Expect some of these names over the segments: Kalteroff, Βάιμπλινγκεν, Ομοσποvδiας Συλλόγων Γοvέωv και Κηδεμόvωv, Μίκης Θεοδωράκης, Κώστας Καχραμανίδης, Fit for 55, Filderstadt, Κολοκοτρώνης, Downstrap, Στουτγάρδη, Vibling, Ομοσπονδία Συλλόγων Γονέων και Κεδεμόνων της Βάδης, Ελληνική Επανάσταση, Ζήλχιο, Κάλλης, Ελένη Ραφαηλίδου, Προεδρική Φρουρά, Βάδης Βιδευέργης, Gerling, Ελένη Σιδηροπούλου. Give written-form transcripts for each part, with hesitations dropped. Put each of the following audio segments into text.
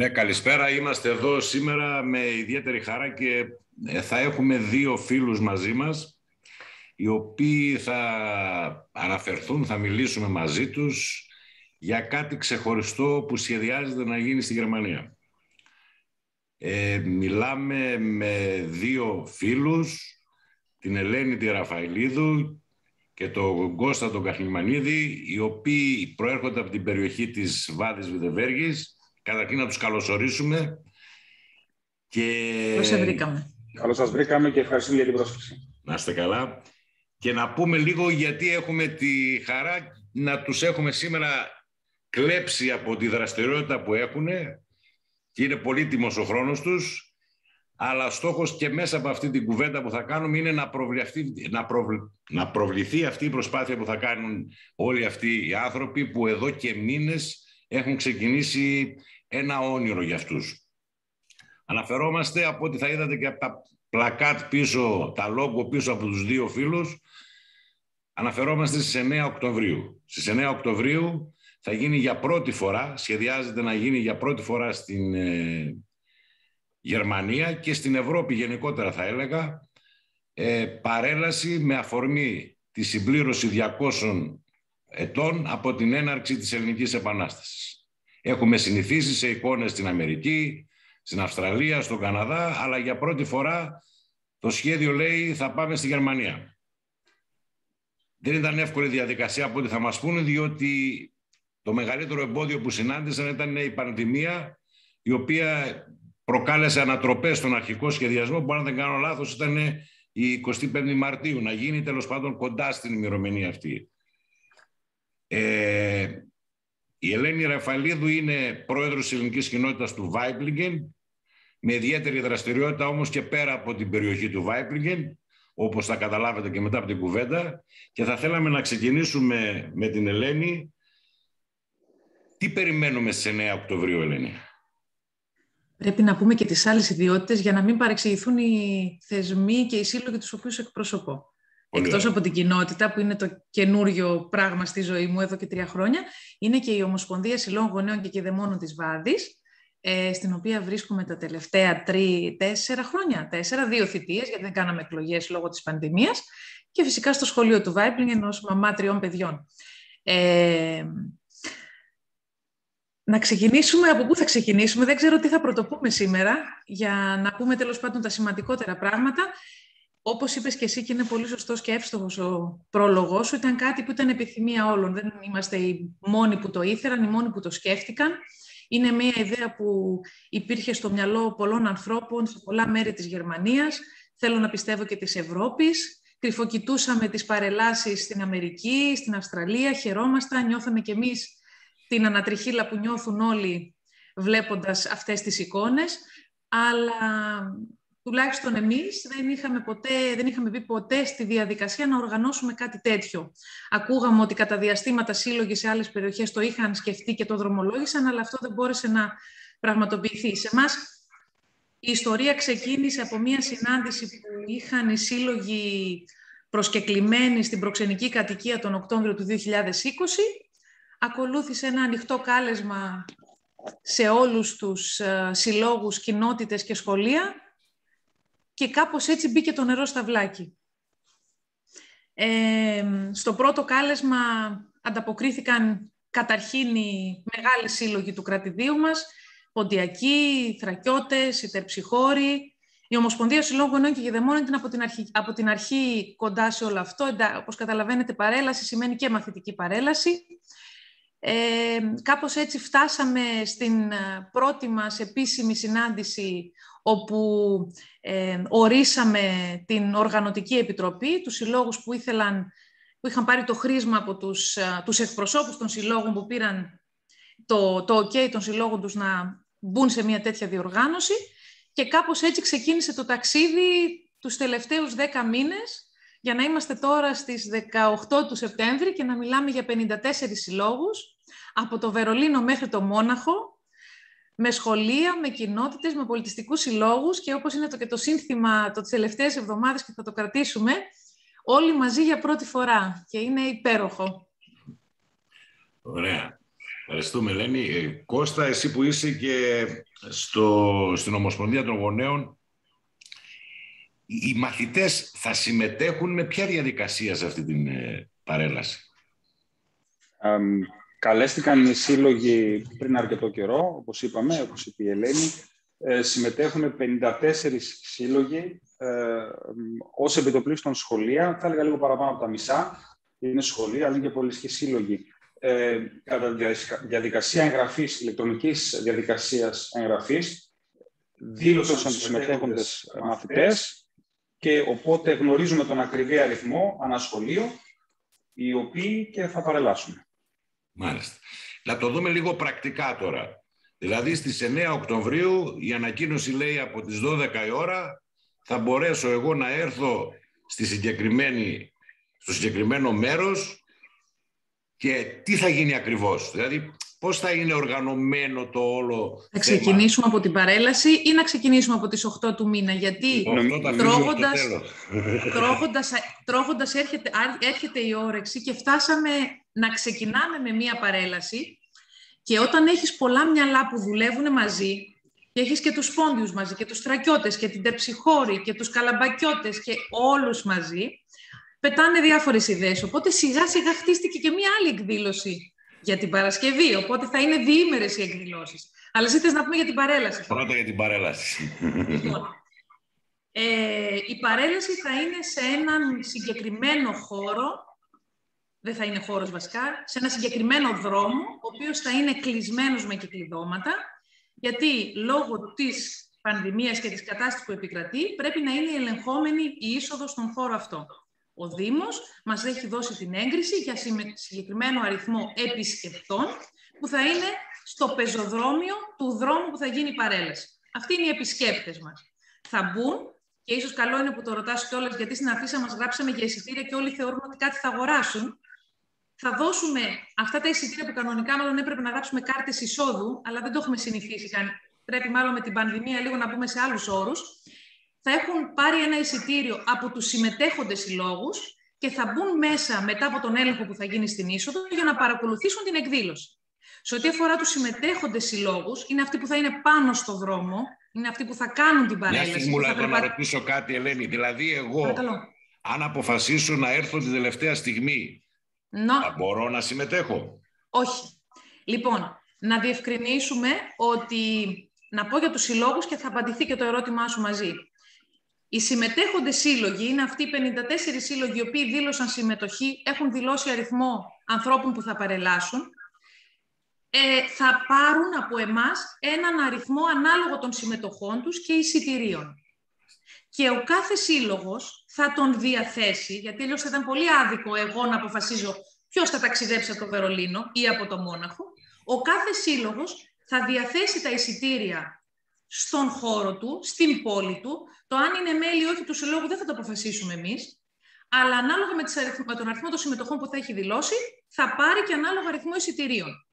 Ναι, καλησπέρα. Είμαστε εδώ σήμερα με ιδιαίτερη χαρά και θα έχουμε δύο φίλους μαζί μας, οι οποίοι θα αναφερθούν, θα μιλήσουμε μαζί τους για κάτι ξεχωριστό που σχεδιάζεται να γίνει στη Γερμανία. Μιλάμε με δύο φίλους, την Ελένη τη Ραφαηλίδου και τον Κώστα τον Καχραμανίδη, οι οποίοι προέρχονται από την περιοχή της Βάδης Βιδευέργης. Καταρχήν να τους καλωσορίσουμε. Και... Καλώς σας βρήκαμε και ευχαριστούμε για την πρόσκληση. Να είστε καλά. Και να πούμε λίγο γιατί έχουμε τη χαρά να τους έχουμε σήμερα κλέψει από τη δραστηριότητα που έχουν. Και είναι πολύτιμος ο χρόνος τους. Αλλά στόχος και μέσα από αυτή την κουβέντα που θα κάνουμε είναι να προβληθεί αυτή η προσπάθεια που θα κάνουν όλοι αυτοί οι άνθρωποι που εδώ και μήνες έχουν ξεκινήσει ένα όνειρο για αυτούς. Αναφερόμαστε από ό,τι θα είδατε και από τα πλακάτ πίσω, τα λόγω πίσω από τους δύο φίλους, αναφερόμαστε στις 9 Οκτωβρίου. Στις 9 Οκτωβρίου θα γίνει για πρώτη φορά, σχεδιάζεται να γίνει για πρώτη φορά στην Γερμανία και στην Ευρώπη γενικότερα θα έλεγα, παρέλαση με αφορμή τη συμπλήρωση 200 ετών από την έναρξη της Ελληνικής Επανάστασης. Έχουμε συνηθίσει σε εικόνες στην Αμερική, στην Αυστραλία, στον Καναδά, αλλά για πρώτη φορά το σχέδιο λέει θα πάμε στη Γερμανία. Δεν ήταν εύκολη διαδικασία από ό,τι θα μας πούνε, διότι το μεγαλύτερο εμπόδιο που συνάντησαν ήταν η πανδημία, η οποία προκάλεσε ανατροπές στον αρχικό σχεδιασμό, που αν δεν κάνω λάθος ήταν η 25η Μαρτίου, να γίνει τέλος πάντων κοντά στην ημερομηνία αυτή. Η Ελένη Ραφαηλίδου είναι πρόεδρος της ελληνικής κοινότητας του Βάιμπλινγκεν, με ιδιαίτερη δραστηριότητα όμως και πέρα από την περιοχή του Βάιμπλινγκεν, όπως θα καταλάβετε και μετά από την κουβέντα. Και θα θέλαμε να ξεκινήσουμε με την Ελένη. Τι περιμένουμε στις 9 Οκτωβρίου, Ελένη? Πρέπει να πούμε και τις άλλες ιδιότητες για να μην παρεξηγηθούν οι θεσμοί και οι σύλλογοι τους οποίους εκπροσωπώ. Εκτός από την κοινότητα, που είναι το καινούριο πράγμα στη ζωή μου εδώ και 3 χρόνια, είναι και η Ομοσπονδία Συλλόγων Γονέων και Κεδεμόνων της Βάδης, στην οποία βρίσκομαι τα τελευταία 4 χρόνια. 2 θητείες, γιατί δεν κάναμε εκλογές λόγω της πανδημίας, και φυσικά στο σχολείο του Βάιμπλινγκεν ως μαμά 3 παιδιών. Να ξεκινήσουμε από πού θα ξεκινήσουμε. Δεν ξέρω τι θα πρωτοπούμε σήμερα, για να πούμε τέλος πάντων τα σημαντικότερα πράγματα. Όπως είπες και εσύ και είναι πολύ σωστός και εύστοχος ο πρόλογός σου, ήταν κάτι που ήταν επιθυμία όλων. Δεν είμαστε οι μόνοι που το ήθελαν, οι μόνοι που το σκέφτηκαν. Είναι μια ιδέα που υπήρχε στο μυαλό πολλών ανθρώπων σε πολλά μέρη της Γερμανίας, θέλω να πιστεύω και της Ευρώπης. Κρυφοκοιτούσαμε τις παρελάσεις στην Αμερική, στην Αυστραλία, χαιρόμασταν, νιώθαμε κι εμείς την ανατριχύλα που νιώθουν όλοι βλέποντας αυτές τις εικόνες, αλλά... Τουλάχιστον εμείς δεν είχαμε μπει ποτέ στη διαδικασία να οργανώσουμε κάτι τέτοιο. Ακούγαμε ότι κατά διαστήματα σύλλογοι σε άλλες περιοχές το είχαν σκεφτεί και το δρομολόγησαν, αλλά αυτό δεν μπόρεσε να πραγματοποιηθεί. Σε εμάς η ιστορία ξεκίνησε από μια συνάντηση που είχαν οι σύλλογοι προσκεκλημένοι στην προξενική κατοικία τον Οκτώβριο του 2020. Ακολούθησε ένα ανοιχτό κάλεσμα σε όλους τους συλλόγους, κοινότητες και σχολεία. Και κάπως έτσι μπήκε το νερό στα βλάκι. Στο πρώτο κάλεσμα ανταποκρίθηκαν καταρχήν οι μεγάλοι σύλλογοι του κρατηδίου μας, Ποντιακοί, Θρακιώτες, Ιντερψυχόροι. Η Ομοσπονδία Συλλόγων Γονέων και Κεδεμόνων ήταν από την αρχή κοντά σε όλο αυτό. Όπως καταλαβαίνετε, παρέλαση σημαίνει και μαθητική παρέλαση. Κάπως έτσι φτάσαμε στην πρώτη μας επίσημη συνάντηση όπου ορίσαμε την Οργανωτική Επιτροπή, τους συλλόγους που είχαν πάρει το χρήσμα από τους εκπροσώπους των συλλόγων που πήραν το OK των συλλόγων τους να μπουν σε μια τέτοια διοργάνωση και κάπως έτσι ξεκίνησε το ταξίδι τους τελευταίους 10 μήνες για να είμαστε τώρα στις 18 του Σεπτέμβρη και να μιλάμε για 54 συλλόγους από το Βερολίνο μέχρι το Μόναχο, με σχολεία, με κοινότητες, με πολιτιστικούς συλλόγους και όπως είναι το σύνθημα τις τελευταίες εβδομάδες και θα το κρατήσουμε, όλοι μαζί για πρώτη φορά και είναι υπέροχο. Ωραία. Ευχαριστούμε, Ελένη. Κώστα, εσύ που είσαι και στην Ομοσπονδία των Γονέων, οι μαθητές θα συμμετέχουν με ποια διαδικασία σε αυτή την παρέλαση? Καλέστηκαν οι σύλλογοι πριν αρκετό καιρό, όπως είπαμε, όπως είπε η Ελένη. Συμμετέχουν 54 σύλλογοι ως επιτοπλίστων σχολεία. Θα έλεγα λίγο παραπάνω από τα μισά. Είναι σχολεία, αλλά είναι και πολυσκοί σύλλογοι. Κατά τη διαδικασία εγγραφής, ηλεκτρονικής διαδικασίας εγγραφής, δήλωσαν τους συμμετέχοντες μαθητές και οπότε γνωρίζουμε τον ακριβή αριθμό ανασχολείο, οι οποίοι και θα παρελάσουν. Μάλιστα. Να το δούμε λίγο πρακτικά τώρα. Δηλαδή στις 9 Οκτωβρίου η ανακοίνωση λέει από τις 12 η ώρα θα μπορέσω εγώ να έρθω στο συγκεκριμένο μέρος. Και τι θα γίνει ακριβώς, δηλαδή πώς θα είναι οργανωμένο το όλο? Θα ξεκινήσουμε από την παρέλαση ή να ξεκινήσουμε από τις 8 του μήνα? Γιατί τρώγοντας έρχεται η όρεξη και φτάσαμε να ξεκινάμε με μία παρέλαση και όταν έχεις πολλά μυαλά που δουλεύουν μαζί και έχεις και τους πόντιους μαζί και τους τρακιώτες και την τεψιχώρη και τους καλαμπακιώτες και όλους μαζί, πετάνε διάφορες ιδέες, οπότε σιγά-σιγά χτίστηκε και μία άλλη εκδήλωση για την Παρασκευή, οπότε θα είναι διήμερες οι εκδηλώσεις. Αλλά ζήτες να πούμε για την παρέλαση. Πρώτα για την παρέλαση. Η παρέλαση θα είναι σε έναν συγκεκριμένο χώρο, δεν θα είναι χώρος βασικά, σε ένα συγκεκριμένο δρόμο, ο οποίος θα είναι κλεισμένος με κυκλειδώματα, γιατί λόγω της πανδημίας και της κατάστασης που επικρατεί, πρέπει να είναι ελεγχόμενη η είσοδος στον χώρο αυτό. Ο Δήμος μας έχει δώσει την έγκριση για συγκεκριμένο αριθμό επισκεπτών που θα είναι στο πεζοδρόμιο του δρόμου που θα γίνει η παρέλαση. Αυτοί είναι οι επισκέπτες μας. Θα μπουν, και ίσως καλό είναι που το ρωτάς κιόλας, γιατί στην αφίσα μας γράψαμε για εισιτήρια και όλοι θεωρούν ότι κάτι θα αγοράσουν. Θα δώσουμε αυτά τα εισιτήρια που κανονικά μάλλον έπρεπε να γράψουμε κάρτες εισόδου, αλλά δεν το έχουμε συνηθίσει καν. Πρέπει μάλλον με την πανδημία λίγο να μπούμε σε άλλους όρους. Θα έχουν πάρει ένα εισιτήριο από τους συμμετέχοντες συλλόγους και θα μπουν μέσα μετά από τον έλεγχο που θα γίνει στην είσοδο για να παρακολουθήσουν την εκδήλωση. Σε ό,τι αφορά τους συμμετέχοντες συλλόγους, είναι αυτοί που θα είναι πάνω στο δρόμο, είναι αυτοί που θα κάνουν την παρέλαση. Μια στιγμή να ρωτήσω κάτι, Ελένη. Δηλαδή, εγώ, αν αποφασίσω να έρθω την τελευταία στιγμή, θα μπορώ να συμμετέχω? Όχι. Λοιπόν, να διευκρινίσουμε ότι. Να πω για τους συλλόγους και θα απαντηθεί και το ερώτημά σου μαζί. Οι συμμετέχοντες σύλλογοι είναι αυτοί οι 54 σύλλογοι οι οποίοι δήλωσαν συμμετοχή, έχουν δηλώσει αριθμό ανθρώπων που θα παρελάσουν. Θα πάρουν από εμάς έναν αριθμό ανάλογο των συμμετοχών τους και εισιτηρίων. Και ο κάθε σύλλογος θα τον διαθέσει, γιατί αλλιώς θα ήταν πολύ άδικο εγώ να αποφασίζω ποιος θα ταξιδέψει από το Βερολίνο ή από το Μόναχο. Ο κάθε σύλλογος θα διαθέσει τα εισιτήρια στον χώρο του, στην πόλη του. Το αν είναι μέλη ή όχι του συλλόγου δεν θα το αποφασίσουμε εμείς, αλλά ανάλογα με τον αριθμό των συμμετοχών που θα έχει δηλώσει, θα πάρει και ανάλογα αριθμό εισιτηρίων.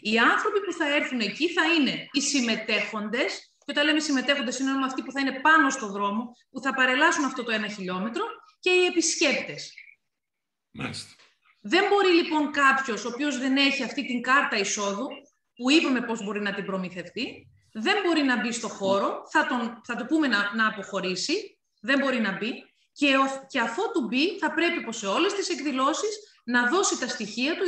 Οι άνθρωποι που θα έρθουν εκεί θα είναι οι συμμετέχοντες, και όταν λέμε συμμετέχοντες είναι όλοι αυτοί που θα είναι πάνω στο δρόμο, που θα παρελάσουν αυτό το 1 χιλιόμετρο, και οι επισκέπτες. Μάλιστα. Δεν μπορεί λοιπόν κάποιος ο οποίος δεν έχει αυτή την κάρτα εισόδου, που είπαμε πώς μπορεί να την προμηθευτεί, δεν μπορεί να μπει στο χώρο, θα του πούμε να αποχωρήσει, δεν μπορεί να μπει και αφότου μπει θα πρέπει πως σε όλες τις εκδηλώσεις να δώσει τα στοιχεία του,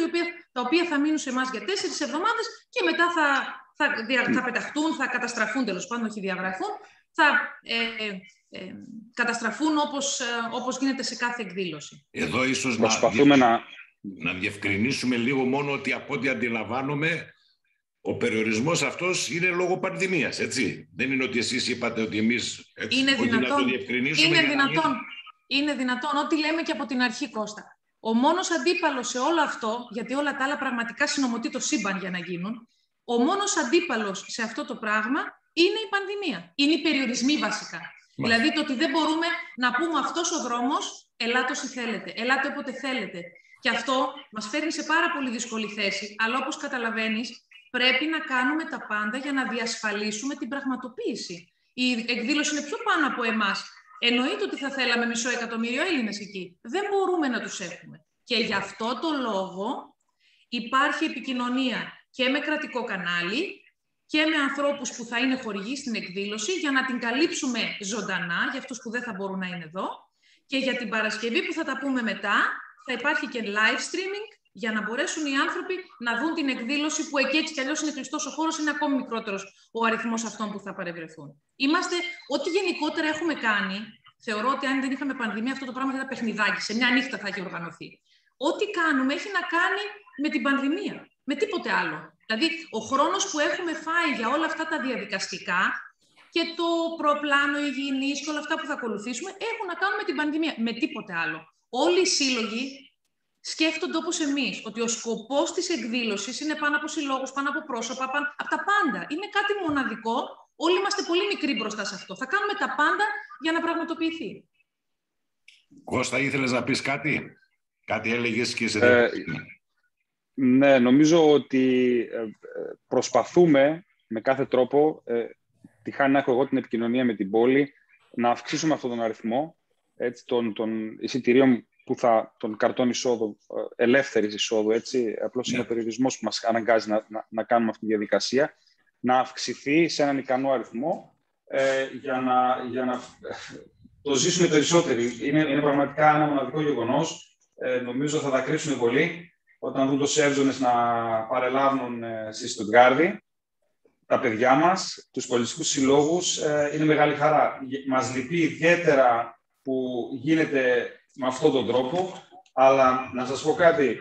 τα οποία θα μείνουν σε εμάς για 4 εβδομάδες και μετά θα πεταχτούν, θα καταστραφούν, τέλος πάντων, όχι διαγραφούν, θα καταστραφούν όπως γίνεται σε κάθε εκδήλωση. Εδώ ίσως να διευκρινίσουμε λίγο μόνο ότι από ό,τι αντιλαμβάνομαι, ο περιορισμός αυτός είναι λόγω πανδημίας, έτσι? Δεν είναι ότι εσείς είπατε ότι εμείς να το διευκρινίσουμε. Είναι δυνατόν. Ό,τι λέμε και από την αρχή, Κώστα. Ο μόνος αντίπαλος σε όλο αυτό, γιατί όλα τα άλλα πραγματικά συνομωτεί το σύμπαν για να γίνουν, ο μόνος αντίπαλος σε αυτό το πράγμα είναι η πανδημία. Είναι οι περιορισμοί βασικά. Δηλαδή το ότι δεν μπορούμε να πούμε αυτός ο δρόμος, ελάτε όσοι θέλετε, ελάτε όποτε θέλετε. Και αυτό μας φέρνει σε πάρα πολύ δύσκολη θέση, αλλά όπως καταλαβαίνεις, πρέπει να κάνουμε τα πάντα για να διασφαλίσουμε την πραγματοποίηση. Η εκδήλωση είναι πιο πάνω από εμάς. Εννοείται ότι θα θέλαμε 500.000 Έλληνες εκεί. Δεν μπορούμε να τους έχουμε. Και γι' αυτό το λόγο υπάρχει επικοινωνία και με κρατικό κανάλι και με ανθρώπους που θα είναι χορηγοί στην εκδήλωση για να την καλύψουμε ζωντανά για αυτούς που δεν θα μπορούν να είναι εδώ. Και για την Παρασκευή που θα τα πούμε μετά θα υπάρχει και live streaming για να μπορέσουν οι άνθρωποι να δουν την εκδήλωση που εκεί έτσι κι αλλιώς είναι κλειστός ο χώρος, είναι ακόμη μικρότερος ο αριθμός αυτών που θα παρευρεθούν. Είμαστε, ό,τι γενικότερα έχουμε κάνει, θεωρώ ότι αν δεν είχαμε πανδημία αυτό το πράγμα θα ήταν παιχνιδάκι, σε μια νύχτα θα έχει οργανωθεί. Ό,τι κάνουμε έχει να κάνει με την πανδημία, με τίποτε άλλο. Δηλαδή, ο χρόνος που έχουμε φάει για όλα αυτά τα διαδικαστικά και το προπλάνο υγιεινής και όλα αυτά που θα ακολουθήσουμε έχουν να κάνουν με την πανδημία, με τίποτε άλλο. Όλοι οι σύλλογοι σκέφτονται όπως εμείς, ότι ο σκοπός της εκδήλωσης είναι πάνω από συλλόγους, πάνω από πρόσωπα, πάνω από τα πάντα. Είναι κάτι μοναδικό. Όλοι είμαστε πολύ μικροί μπροστά σε αυτό. Θα κάνουμε τα πάντα για να πραγματοποιηθεί. Κώστα, ήθελες να πεις κάτι? Κάτι έλεγες και σε ναι, νομίζω ότι προσπαθούμε με κάθε τρόπο, τυχάνει να έχω εγώ την επικοινωνία με την πόλη, να αυξήσουμε αυτόν τον αριθμό των εισιτηρίων που θα τον καρτών εισόδου, ελεύθερης εισόδου, έτσι, απλώς είναι ο περιορισμός που μας αναγκάζει να κάνουμε αυτή τη διαδικασία, να αυξηθεί σε έναν ικανό αριθμό για να το ζήσουμε περισσότεροι. Είναι πραγματικά ένα μοναδικό γεγονός. Νομίζω θα τα κρύψουν πολύ όταν δουν τους Εύζωνες να παρελάβουν στη Στουτγάρδη. Τα παιδιά μας, τους πολιτιστικούς συλλόγους, είναι μεγάλη χαρά. Μας λυπεί ιδιαίτερα που γίνεται με αυτόν τον τρόπο, αλλά να σας πω κάτι,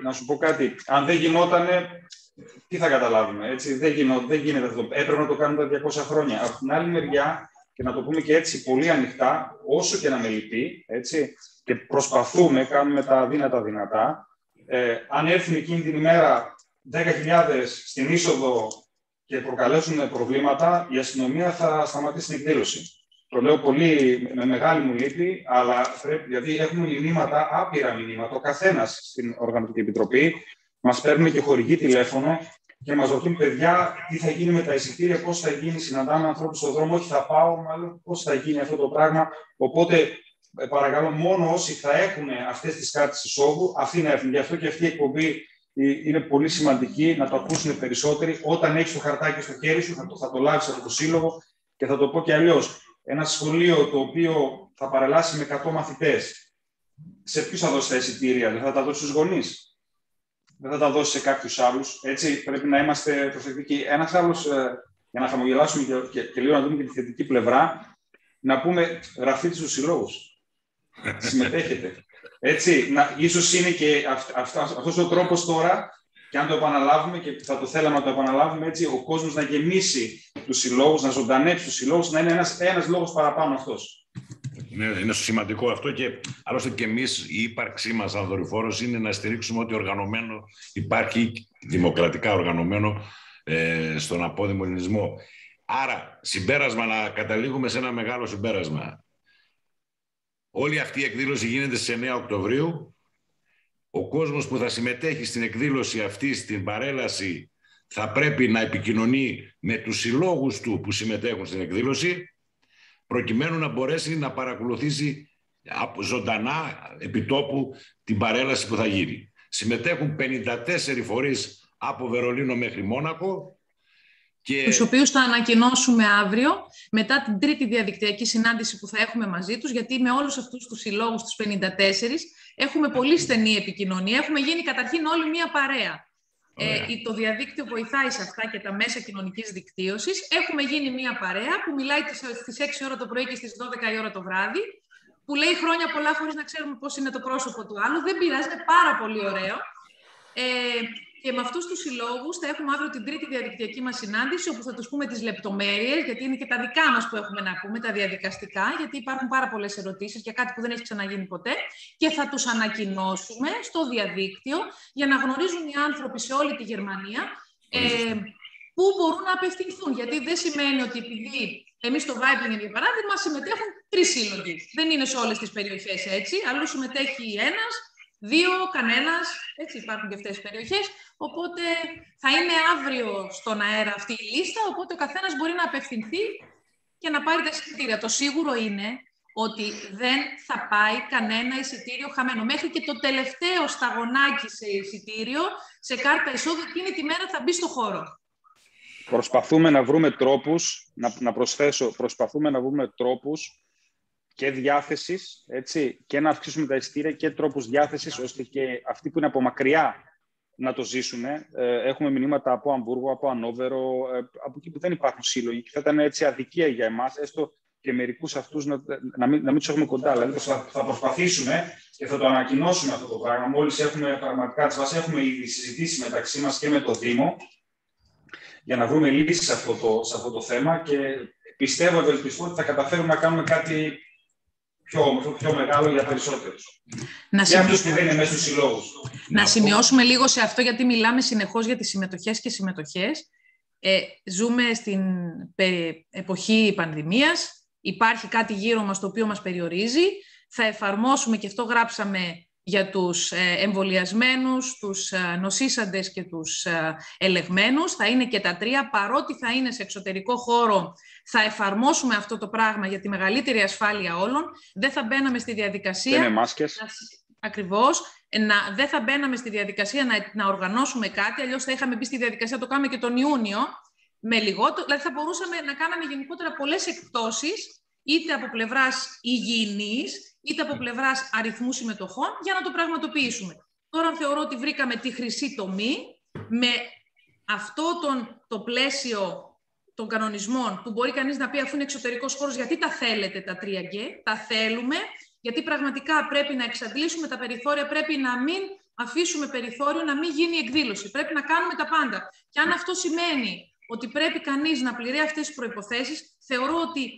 αν δεν γινότανε, τι θα καταλάβουμε, έτσι, δεν γίνεται αυτό. Έπρεπε να το κάνουμε τα 200 χρόνια. Από την άλλη μεριά, και να το πούμε και έτσι πολύ ανοιχτά, όσο και να με λυπεί, έτσι, και προσπαθούμε, κάνουμε τα αδύνατα-δυνατά, αν έρθουν εκείνη την ημέρα 10.000 στην είσοδο και προκαλέσουν προβλήματα, η αστυνομία θα σταματήσει την εκδήλωση. Το λέω πολύ με μεγάλη μου λύπη, αλλά πρέπει, γιατί έχουμε μηνύματα, άπειρα μηνύματα. Ο καθένας στην Οργανωτική Επιτροπή μας παίρνει και χορηγεί τηλέφωνο και μας ρωτούν παιδιά τι θα γίνει με τα εισιτήρια, πώς θα γίνει, συναντάμε ανθρώπους στον δρόμο, όχι θα πάω, μάλλον πώς θα γίνει αυτό το πράγμα. Οπότε παρακαλώ, μόνο όσοι θα έχουν αυτές τις κάρτες εισόδου, αυτοί να έρθουν. Γι' αυτό και αυτή η εκπομπή είναι πολύ σημαντική, να το ακούσουν περισσότεροι. Όταν έχεις το χαρτάκι στο χέρι σου, θα το λάβεις από το σύλλογο και θα το πω και αλλιώς. Ένα σχολείο το οποίο θα παρελάσει με 100 μαθητές, σε ποιους θα δώσει τα εισιτήρια? Δεν θα τα δώσει στους γονείς. Δεν θα τα δώσει σε κάποιους άλλους. Έτσι, πρέπει να είμαστε προσεκτικοί. Ένας άλλος, για να χαμογελάσουμε και λίγο να δούμε και τη θετική πλευρά, να πούμε γραφτείτε στους συλλόγους. Συμμετέχετε. Έτσι, ίσως είναι και αυτός ο τρόπος τώρα, και αν το επαναλάβουμε και θα το θέλαμε να το επαναλάβουμε, έτσι, ο κόσμος να γεμίσει τους συλλόγους, να ζωντανέψει τους συλλόγους, να είναι ένας λόγος παραπάνω αυτός. Είναι σημαντικό αυτό και άλλωστε και εμείς η ύπαρξή μας σαν δορυφόρος είναι να στηρίξουμε ότι οργανωμένο υπάρχει, δημοκρατικά οργανωμένο στον απόδημο ελληνισμό. Άρα, συμπέρασμα, να καταλήγουμε σε ένα μεγάλο συμπέρασμα. Όλη αυτή η εκδήλωση γίνεται στις 9 Οκτωβρίου. Ο κόσμος που θα συμμετέχει στην εκδήλωση αυτή, στην παρέλαση, θα πρέπει να επικοινωνεί με τους συλλόγους του που συμμετέχουν στην εκδήλωση, προκειμένου να μπορέσει να παρακολουθήσει ζωντανά επιτόπου την παρέλαση που θα γίνει. Συμμετέχουν 54 φορείς από Βερολίνο μέχρι Μόνακο. Τους οποίους θα ανακοινώσουμε αύριο, μετά την τρίτη διαδικτυακή συνάντηση που θα έχουμε μαζί τους, γιατί με όλους αυτούς τους συλλόγους, τους 54, έχουμε πολύ στενή επικοινωνία. Έχουμε γίνει καταρχήν όλοι μία παρέα. Το διαδίκτυο βοηθάει σε αυτά και τα μέσα κοινωνικής δικτύωσης. Έχουμε γίνει μία παρέα που μιλάει στις 6 ώρα το πρωί και στις 12 η ώρα το βράδυ, που λέει χρόνια πολλά χωρίς να ξέρουμε πώς είναι το πρόσωπο του άλλου. Δεν πειράζει, είναι πάρα πολύ ωραίο. Και με αυτούς τους συλλόγους θα έχουμε αύριο την τρίτη διαδικτυακή μας συνάντηση, όπου θα τους πούμε τις λεπτομέρειες, γιατί είναι και τα δικά μας που έχουμε να πούμε, τα διαδικαστικά, γιατί υπάρχουν πάρα πολλές ερωτήσεις για κάτι που δεν έχει ξαναγίνει ποτέ. Και θα τους ανακοινώσουμε στο διαδίκτυο για να γνωρίζουν οι άνθρωποι σε όλη τη Γερμανία πού μπορούν να απευθυνθούν. Γιατί δεν σημαίνει ότι επειδή εμείς στο Vibling, για παράδειγμα, συμμετέχουν 3 σύλλογοι. Δεν είναι σε όλες τις περιοχές έτσι. Αλλού συμμετέχει ένας. 2, κανένας, έτσι υπάρχουν και αυτές τις περιοχές, οπότε θα είναι αύριο στον αέρα αυτή η λίστα, οπότε ο καθένας μπορεί να απευθυνθεί και να πάρει τα εισιτήρια. Το σίγουρο είναι ότι δεν θα πάει κανένα εισιτήριο χαμένο. Μέχρι και το τελευταίο σταγονάκι σε εισιτήριο, σε κάρτα εισόδου, εκείνη τη μέρα θα μπει στο χώρο. Προσπαθούμε να βρούμε τρόπους, να προσθέσω, προσπαθούμε να βρούμε τρόπους και διάθεσης, έτσι, και να αυξήσουμε τα εισιτήρια και τρόπους διάθεσης, ώστε και αυτοί που είναι από μακριά να το ζήσουν. Έχουμε μηνύματα από Αμβούργο, από Ανόβερο, από εκεί που δεν υπάρχουν σύλλογοι. Και θα ήταν έτσι αδικία για εμάς, έστω και μερικούς αυτούς να μην τους έχουμε κοντά. Δηλαδή θα προσπαθήσουμε και θα το ανακοινώσουμε αυτό το πράγμα. Μόλις έχουμε πραγματικά τις βάσεις, έχουμε ήδη συζητήσει μεταξύ μας και με το Δήμο για να βρούμε λύσεις σε αυτό το θέμα. Και πιστεύω, ευελπιστώ ότι θα καταφέρουμε να κάνουμε κάτι πιο όμορφο, πιο μεγάλο για περισσότερους. Για αυτούς που δεν είναι μέσα στους συλλόγους. Να σημειώσουμε λίγο σε αυτό, γιατί μιλάμε συνεχώς για τις συμμετοχές και συμμετοχές. Ζούμε στην εποχή πανδημίας. Υπάρχει κάτι γύρω μας το οποίο μας περιορίζει. Θα εφαρμόσουμε, και αυτό γράψαμε για τους εμβολιασμένους, τους νοσήσαντες και τους ελεγμένους. Θα είναι και τα τρία. Παρότι θα είναι σε εξωτερικό χώρο, θα εφαρμόσουμε αυτό το πράγμα για τη μεγαλύτερη ασφάλεια όλων. Δεν θα μπαίναμε στη διαδικασία... Δεν είναι μάσκες. Ακριβώς. Δεν θα μπαίναμε στη διαδικασία να οργανώσουμε κάτι, αλλιώς θα είχαμε μπει στη διαδικασία να το κάνουμε και τον Ιούνιο. Με λιγότερο, δηλαδή θα μπορούσαμε να κάναμε γενικότερα πολλές εκπτώσεις, είτε από πλευράς υγιεινής, είτε από πλευράς αριθμού συμμετοχών, για να το πραγματοποιήσουμε. Τώρα θεωρώ ότι βρήκαμε τη χρυσή τομή με αυτό το πλαίσιο των κανονισμών που μπορεί κανείς να πει, αφού είναι εξωτερικός χώρος, γιατί τα θέλετε τα 3G, τα θέλουμε, γιατί πραγματικά πρέπει να εξαντλήσουμε τα περιθώρια, πρέπει να μην αφήσουμε περιθώριο, να μην γίνει εκδήλωση. Πρέπει να κάνουμε τα πάντα. Και αν αυτό σημαίνει ότι πρέπει κανείς να πληρεί αυτές τις προϋποθέσεις, θεωρώ ότι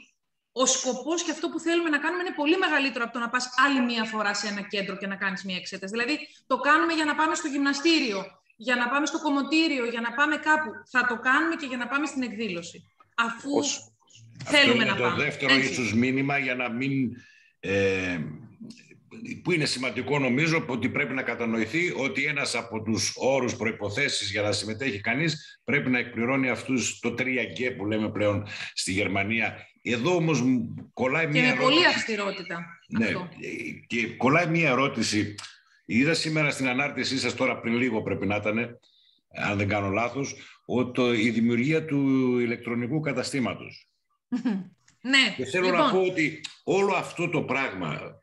ο σκοπός και αυτό που θέλουμε να κάνουμε είναι πολύ μεγαλύτερο από το να πας άλλη μία φορά σε ένα κέντρο και να κάνεις μία εξέταση. Δηλαδή, το κάνουμε για να πάμε στο γυμναστήριο, για να πάμε στο κομμωτήριο, για να πάμε κάπου. Θα το κάνουμε και για να πάμε στην εκδήλωση, αφού θέλουμε να πάμε. Αυτό είναι το δεύτερο ίσως μήνυμα, για να μην... που είναι σημαντικό, νομίζω, ότι πρέπει να κατανοηθεί ότι ένας από τους όρους, προϋποθέσεις για να συμμετέχει κανείς, πρέπει να εκπληρώνει αυτούς το 3G που λέμε πλέον στη Γερμανία. Εδώ όμως κολλάει μια ερώτηση. Και με πολύ αυστηρότητα. Ναι, αυτό. Και κολλάει μια ερώτηση. Είδα σήμερα στην ανάρτησή σας, τώρα πριν λίγο πρέπει να ήταν, αν δεν κάνω λάθος, ότι η δημιουργία του ηλεκτρονικού καταστήματος. Ναι. Και θέλω να πω ότι όλο αυτό το πράγμα...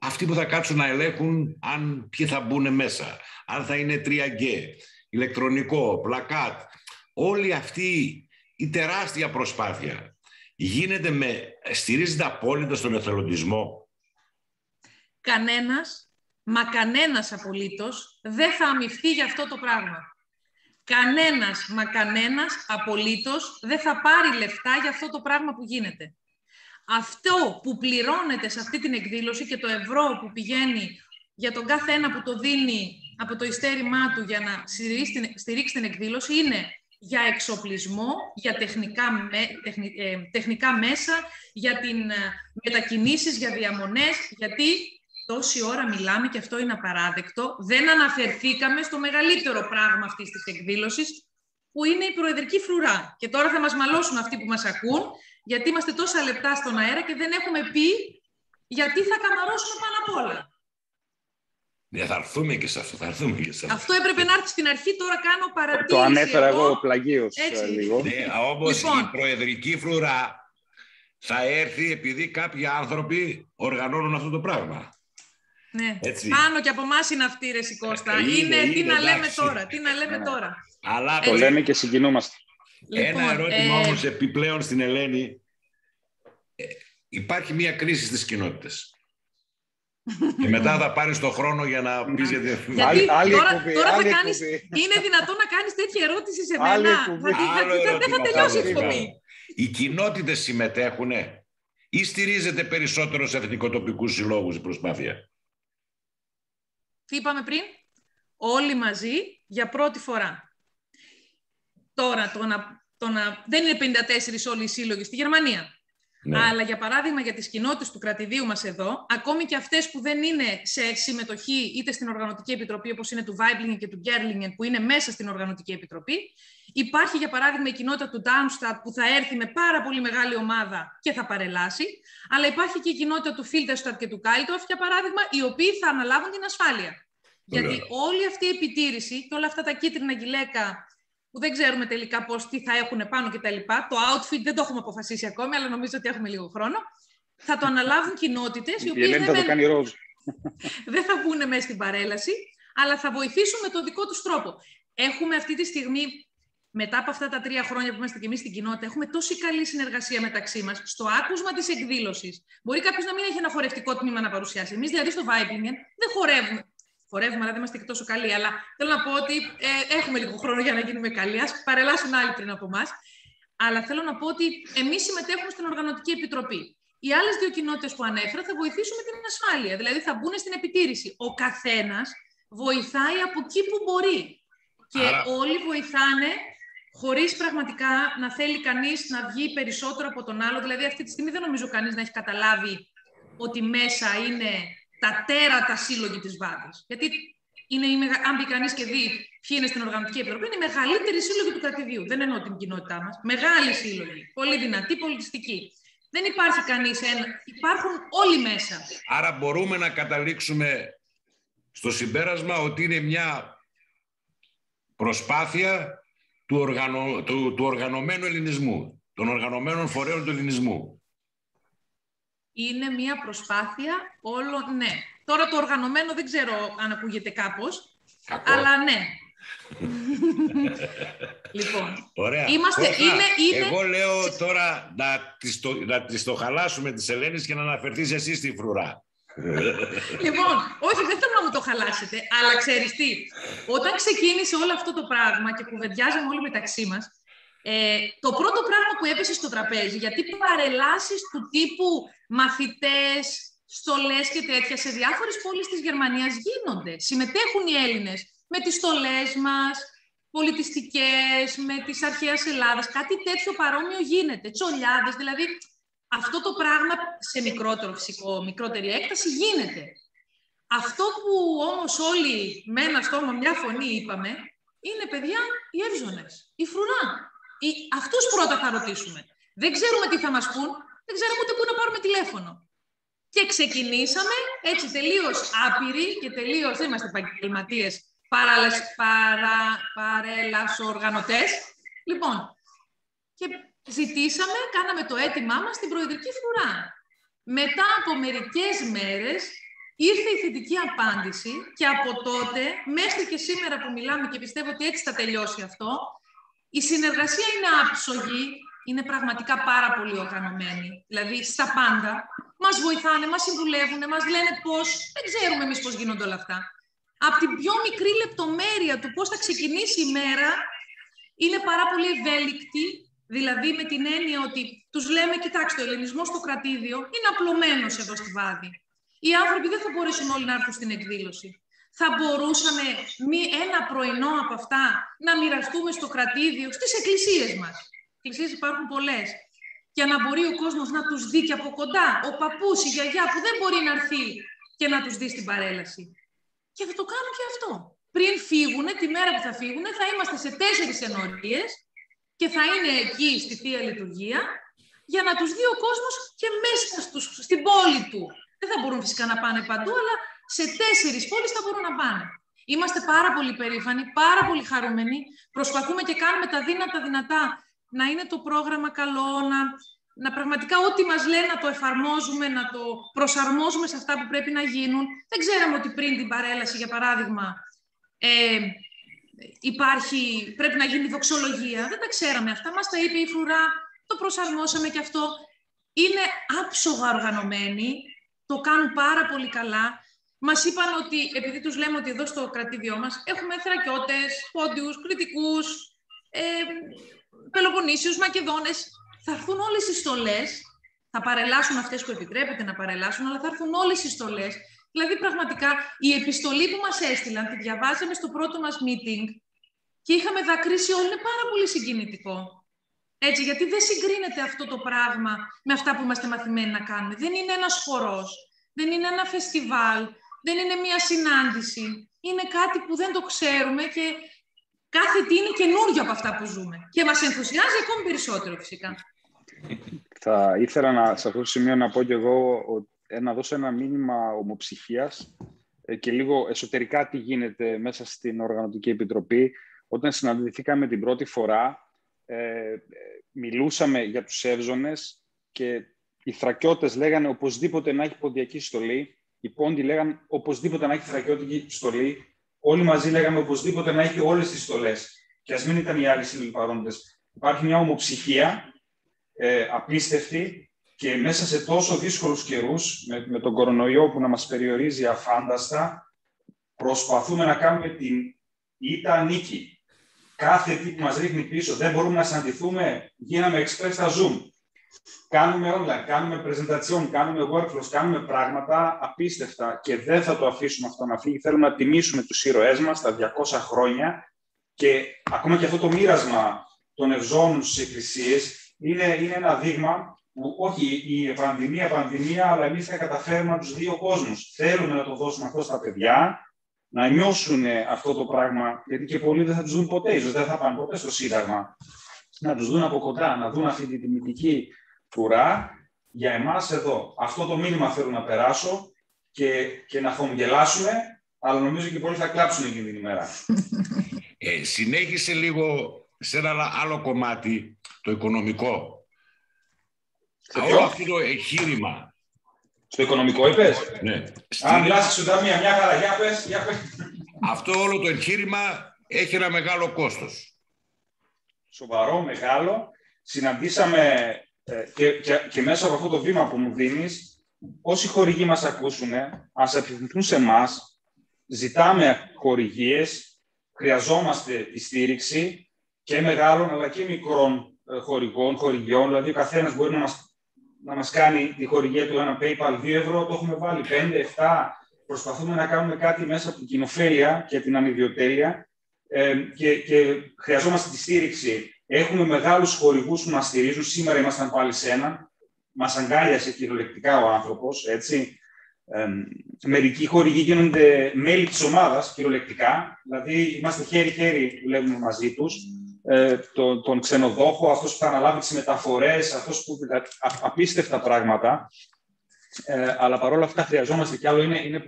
Αυτοί που θα κάτσουν να ελέγχουν αν ποιοι θα μπουν μέσα, αν θα είναι 3G, ηλεκτρονικό, πλακάτ, όλη αυτή η τεράστια προσπάθεια στηρίζεται απόλυτα στον εθελοντισμό. Κανένας απολύτως δεν θα αμοιφθεί για αυτό το πράγμα. Κανένας απολύτως δεν θα πάρει λεφτά για αυτό το πράγμα που γίνεται. Αυτό που πληρώνεται σε αυτή την εκδήλωση και το ευρώ που πηγαίνει για τον κάθε ένα που το δίνει από το ειστέρημά του για να στηρίξει την εκδήλωση, είναι για εξοπλισμό, για τεχνικά μέσα, για μετακινήσεις, για διαμονές, γιατί τόση ώρα μιλάμε και αυτό είναι απαράδεκτο. Δεν αναφερθήκαμε στο μεγαλύτερο πράγμα αυτής της εκδήλωσης, που είναι η Προεδρική Φρουρά. Και τώρα θα μας μαλώσουν αυτοί που μας ακούν, γιατί είμαστε τόσα λεπτά στον αέρα και δεν έχουμε πει γιατί θα καμαρώσουμε πάνω απ' όλα. Ναι, θα έρθουμε και σε αυτό. Αυτό έπρεπε να έρθει στην αρχή, τώρα κάνω παρατήρηση. Το ανέφερα εγώ πλαγίως λίγο. Ναι, όμως λοιπόν, η Προεδρική Φρουρά θα έρθει επειδή κάποιοι άνθρωποι οργανώνουν αυτό το πράγμα. Ναι, έτσι. Πάνω και από εμάς είναι αυτή, ρε Κώστα. Τι να λέμε τώρα. Αλλά το λέμε και συγκινούμαστε. Λοιπόν, ένα ερώτημα όμως επιπλέον στην Ελένη. Υπάρχει μία κρίση στις κοινότητες. Και μετά θα πάρεις τον χρόνο για να πεις γιατί... Τώρα θα κάνεις... Είναι δυνατόν να κάνεις τέτοια ερώτηση σε μένα? Δεν θα τελειώσει η εκπομπή. Οι κοινότητες συμμετέχουνε ή στηρίζεται περισσότερο σε εθνικοτοπικούς συλλόγους η προσπάθεια? Τι είπαμε πριν? Όλοι μαζί για πρώτη φορά. Τώρα, δεν είναι 54 όλοι οι σύλλογοι στη Γερμανία. Ναι. Αλλά για παράδειγμα για τις κοινότητες του κρατηδίου μας εδώ, ακόμη και αυτές που δεν είναι σε συμμετοχή είτε στην Οργανωτική Επιτροπή, όπως είναι του Βάιμπλινγκεν και του Gerling, που είναι μέσα στην Οργανωτική Επιτροπή, υπάρχει για παράδειγμα η κοινότητα του Downstrap που θα έρθει με πάρα πολύ μεγάλη ομάδα και θα παρελάσει, αλλά υπάρχει και η κοινότητα του Filderstadt και του Kalteroff, για παράδειγμα, οι οποίοι θα αναλάβουν την ασφάλεια. Γιατί όλη αυτή η επιτήρηση και όλα αυτά τα κίτρινα γυλαίκα που δεν ξέρουμε τελικά πώς, τι θα έχουν πάνω κτλ. Το outfit δεν το έχουμε αποφασίσει ακόμη, αλλά νομίζω ότι έχουμε λίγο χρόνο. Θα το αναλάβουν κοινότητες, οι οποίες δεν θα βγουν μέσα στην παρέλαση, αλλά θα βοηθήσουν με τον δικό τους τρόπο. Έχουμε αυτή τη στιγμή, μετά από αυτά τα 3 χρόνια που είμαστε και εμείς στην κοινότητα, έχουμε τόση καλή συνεργασία μεταξύ μας. Στο άκουσμα της εκδήλωσης, μπορεί κάποιος να μην έχει ένα χορευτικό τμήμα να παρουσιάσει. Εμείς δηλαδή στο Vibling δεν χορεύουμε. Χορεύουμε, αλλά δεν είμαστε και τόσο καλοί. Αλλά θέλω να πω ότι έχουμε λίγο χρόνο για να γίνουμε καλοί. Ας παρελάσουν άλλοι πριν από εμάς. Αλλά θέλω να πω ότι εμείς συμμετέχουμε στην Οργανωτική Επιτροπή. Οι άλλες 2 κοινότητες που ανέφερα θα βοηθήσουν με την ασφάλεια. Δηλαδή θα μπουν στην επιτήρηση. Ο καθένας βοηθάει από εκεί που μπορεί. Και όλοι βοηθάνε χωρίς πραγματικά να θέλει κανείς να βγει περισσότερο από τον άλλο. Δηλαδή αυτή τη στιγμή δεν νομίζω κανείς να έχει καταλάβει ότι μέσα είναι τα τέρατα σύλλογοι της Βάδης. Γιατί είναι, αν μπει κανείς και δει ποιοι είναι στην Οργανωτική Επιτροπή, είναι οι μεγαλύτεροι σύλλογοι του κρατηδίου. Δεν εννοώ την κοινότητά μας. Μεγάλοι σύλλογοι, πολύ δυνατοί, πολιτιστικοί. Δεν υπάρχει κανείς ένα. Υπάρχουν όλοι μέσα. Άρα μπορούμε να καταλήξουμε στο συμπέρασμα ότι είναι μια προσπάθεια του οργανωμένου ελληνισμού, των οργανωμένων φορέων του ελληνισμού. Είναι μια προσπάθεια όλων, ναι. Τώρα το οργανωμένο δεν ξέρω αν ακούγεται κάπως, αλλά ναι. Λοιπόν, ωραία. Είμαστε, εγώ λέω τώρα να τις το χαλάσουμε τις Ελένης και να αναφερθείς εσύ στη φρουρά. Λοιπόν, όχι, δεν θέλω να μου το χαλάσετε, αλλά ξέρεις τι, όταν ξεκίνησε όλο αυτό το πράγμα και κουβεντιάζαμε όλοι μεταξύ μας, το πρώτο πράγμα που έπεσε στο τραπέζι, γιατί παρελάσεις του τύπου μαθητές, στολές και τέτοια σε διάφορες πόλεις της Γερμανίας γίνονται. Συμμετέχουν οι Έλληνες με τις στολές μας, πολιτιστικές, με τις αρχαίας Ελλάδας. Κάτι τέτοιο παρόμοιο γίνεται. Τσολιάδες, δηλαδή αυτό το πράγμα σε μικρότερο φυσικό, μικρότερη έκταση γίνεται. Αυτό που όμως όλοι με ένα στόμα, μια φωνή είπαμε, είναι παιδιά οι εύζωνες, η φρουρά. Αυτούς πρώτα θα ρωτήσουμε. Δεν ξέρουμε τι θα μας πούν, δεν ξέρουμε ούτε πού να πάρουμε τηλέφωνο. Και ξεκινήσαμε έτσι τελείως άπειροι και τελείως, δεν είμαστε επαγγελματίες, παρελασοοργανωτές. Λοιπόν, και ζητήσαμε, κάναμε το αίτημά μας στην Προεδρική Φρουρά. Μετά από μερικές μέρες ήρθε η θετική απάντηση και από τότε, μέχρι και σήμερα που μιλάμε και πιστεύω ότι έτσι θα τελειώσει αυτό, η συνεργασία είναι άψογη, είναι πραγματικά πάρα πολύ οργανωμένη. Δηλαδή, στα πάντα, μας βοηθάνε, μας συμβουλεύουν, μας λένε πώς, δεν ξέρουμε εμείς πώς γίνονται όλα αυτά. Από την πιο μικρή λεπτομέρεια του πώς θα ξεκινήσει η μέρα, είναι πάρα πολύ ευέλικτη, δηλαδή με την έννοια ότι τους λέμε, κοιτάξτε, ο ελληνισμός στο κρατήδιο είναι απλωμένος εδώ στη Βάδη. Οι άνθρωποι δεν θα μπορέσουν όλοι να έρθουν στην εκδήλωση. Θα μπορούσαμε ένα πρωινό από αυτά να μοιραστούμε στο κρατήδιο, στις εκκλησίες μας. Εκκλησίες υπάρχουν πολλές. Για να μπορεί ο κόσμος να τους δει και από κοντά. Ο παππούς, η γιαγιά που δεν μπορεί να έρθει και να τους δει στην παρέλαση. Και θα το κάνουν και αυτό. Πριν φύγουν, τη μέρα που θα φύγουν, θα είμαστε σε 4 ενορίες και θα είναι εκεί στη Θεία Λειτουργία για να τους δει ο κόσμος και μέσα στην πόλη του. Δεν θα μπορούν φυσικά να πάνε παντού, αλλά σε 4 πόλεις θα μπορούν να πάνε. Είμαστε πάρα πολύ περήφανοι, πάρα πολύ χαρούμενοι. Προσπαθούμε και κάνουμε τα δύνατα δυνατά να είναι το πρόγραμμα καλό, να πραγματικά ό,τι μας λένε να το εφαρμόζουμε, να το προσαρμόζουμε σε αυτά που πρέπει να γίνουν. Δεν ξέραμε ότι πριν την παρέλαση, για παράδειγμα, πρέπει να γίνει δοξολογία. Δεν τα ξέραμε αυτά. Μας τα είπε η Φρουρά, το προσαρμόσαμε και αυτό. Είναι άψογα οργανωμένοι, το κάνουν πάρα πολύ καλά. Μας είπαν ότι, επειδή τους λέμε ότι εδώ στο κρατήδιό μας έχουμε θρακιώτες, πόντιους, κρητικούς, Πελοποννήσιους, Μακεδόνες. Θα έρθουν όλες οι στολές, θα παρελάσουν αυτές που επιτρέπεται να παρελάσουν, αλλά θα έρθουν όλες οι στολές. Δηλαδή, πραγματικά, η επιστολή που μας έστειλαν, τη διαβάζαμε στο πρώτο μας meeting και είχαμε δακρύσει όλοι, είναι πάρα πολύ συγκινητικό. Έτσι, γιατί δεν συγκρίνεται αυτό το πράγμα με αυτά που είμαστε μαθημένοι να κάνουμε. Δεν είναι ένας χορός, δεν είναι ένα φεστιβάλ, δεν είναι μία συνάντηση. Είναι κάτι που δεν το ξέρουμε και κάθε τι είναι καινούριο από αυτά που ζούμε. Και μας ενθουσιάζει ακόμη περισσότερο, φυσικά. Θα ήθελα σε αυτό το σημείο να πω και εγώ να δώσω ένα μήνυμα ομοψυχίας και λίγο εσωτερικά τι γίνεται μέσα στην Οργανωτική Επιτροπή. Όταν συναντηθήκαμε την πρώτη φορά, μιλούσαμε για τους εύζωνες και οι θρακιώτες λέγανε οπωσδήποτε να έχει ποντιακή στολή, οι πόντοι λέγανε οπωσδήποτε να έχει θρακιώτικη στολή, όλοι μαζί λέγαμε οπωσδήποτε να έχει όλες τις στολές. Και ας μην ήταν οι άλλοι σύλλογοι παρόντες. Υπάρχει μια ομοψυχία απίστευτη και μέσα σε τόσο δύσκολους καιρούς, με τον κορονοϊό που να μας περιορίζει αφάνταστα, προσπαθούμε να κάνουμε την ήττα νίκη. Κάθε τι που μας ρίχνει πίσω, δεν μπορούμε να συναντηθούμε, γίναμε εξπρές στα Zoom. Κάνουμε online, κάνουμε presentation, κάνουμε workflows, κάνουμε πράγματα απίστευτα και δεν θα το αφήσουμε αυτό να φύγει. Θέλουμε να τιμήσουμε τους ήρωές μας τα 200 χρόνια και ακόμα και αυτό το μοίρασμα των ευζώνων στις εκκλησίες είναι ένα δείγμα που όχι η πανδημία, αλλά εμείς θα καταφέρουμε τους δύο κόσμους. Θέλουμε να το δώσουμε αυτό στα παιδιά, να νιώσουν αυτό το πράγμα, γιατί και πολλοί δεν θα τους δουν ποτέ, ίσως δεν θα πάνε ποτέ στο Σύνταγμα. Να τους δουν από κοντά, να δουν αυτή τη τιμητική φρουρά για εμάς εδώ. Αυτό το μήνυμα θέλω να περάσω και να χαμογελάσουμε, αλλά νομίζω και πολλοί θα κλάψουν εκείνη την ημέρα. Συνέχισε λίγο σε ένα άλλο κομμάτι, το οικονομικό. Όλο αυτό το εγχείρημα. Στο οικονομικό είπες? Ναι. Αν μιλάς σου ταμεία, μια χαρά, για πες. Αυτό όλο το εγχείρημα έχει ένα μεγάλο κόστος. Σοβαρό, μεγάλο. Συναντήσαμε και μέσα από αυτό το βήμα που μου δίνεις, όσοι χορηγοί μας ακούσουν, ας απευθυνθούν σε εμάς, ζητάμε χορηγίες, χρειαζόμαστε τη στήριξη και μεγάλων αλλά και μικρών χορηγιών, δηλαδή ο καθένας μπορεί να μας κάνει τη χορηγία του ένα PayPal 2 ευρώ, το έχουμε βάλει 5, 7. Προσπαθούμε να κάνουμε κάτι μέσα από την κοινοφέλεια και την ανιδιοτέλεια και χρειαζόμαστε τη στήριξη. Έχουμε μεγάλους χορηγούς που μας στηρίζουν. Σήμερα ήμασταν πάλι σε έναν. Μας αγκάλιασε κυριολεκτικά ο άνθρωπος, έτσι. Μερικοί χορηγοί γίνονται μέλη της ομάδας κυριολεκτικά. Δηλαδή είμαστε χέρι-χέρι, δουλεύουμε μαζί τους. Τον ξενοδόχο, αυτός που θα αναλάβει τις μεταφορές, αυτός που... απίστευτα πράγματα. Αλλά παρόλα αυτά χρειαζόμαστε κι άλλο. Είναι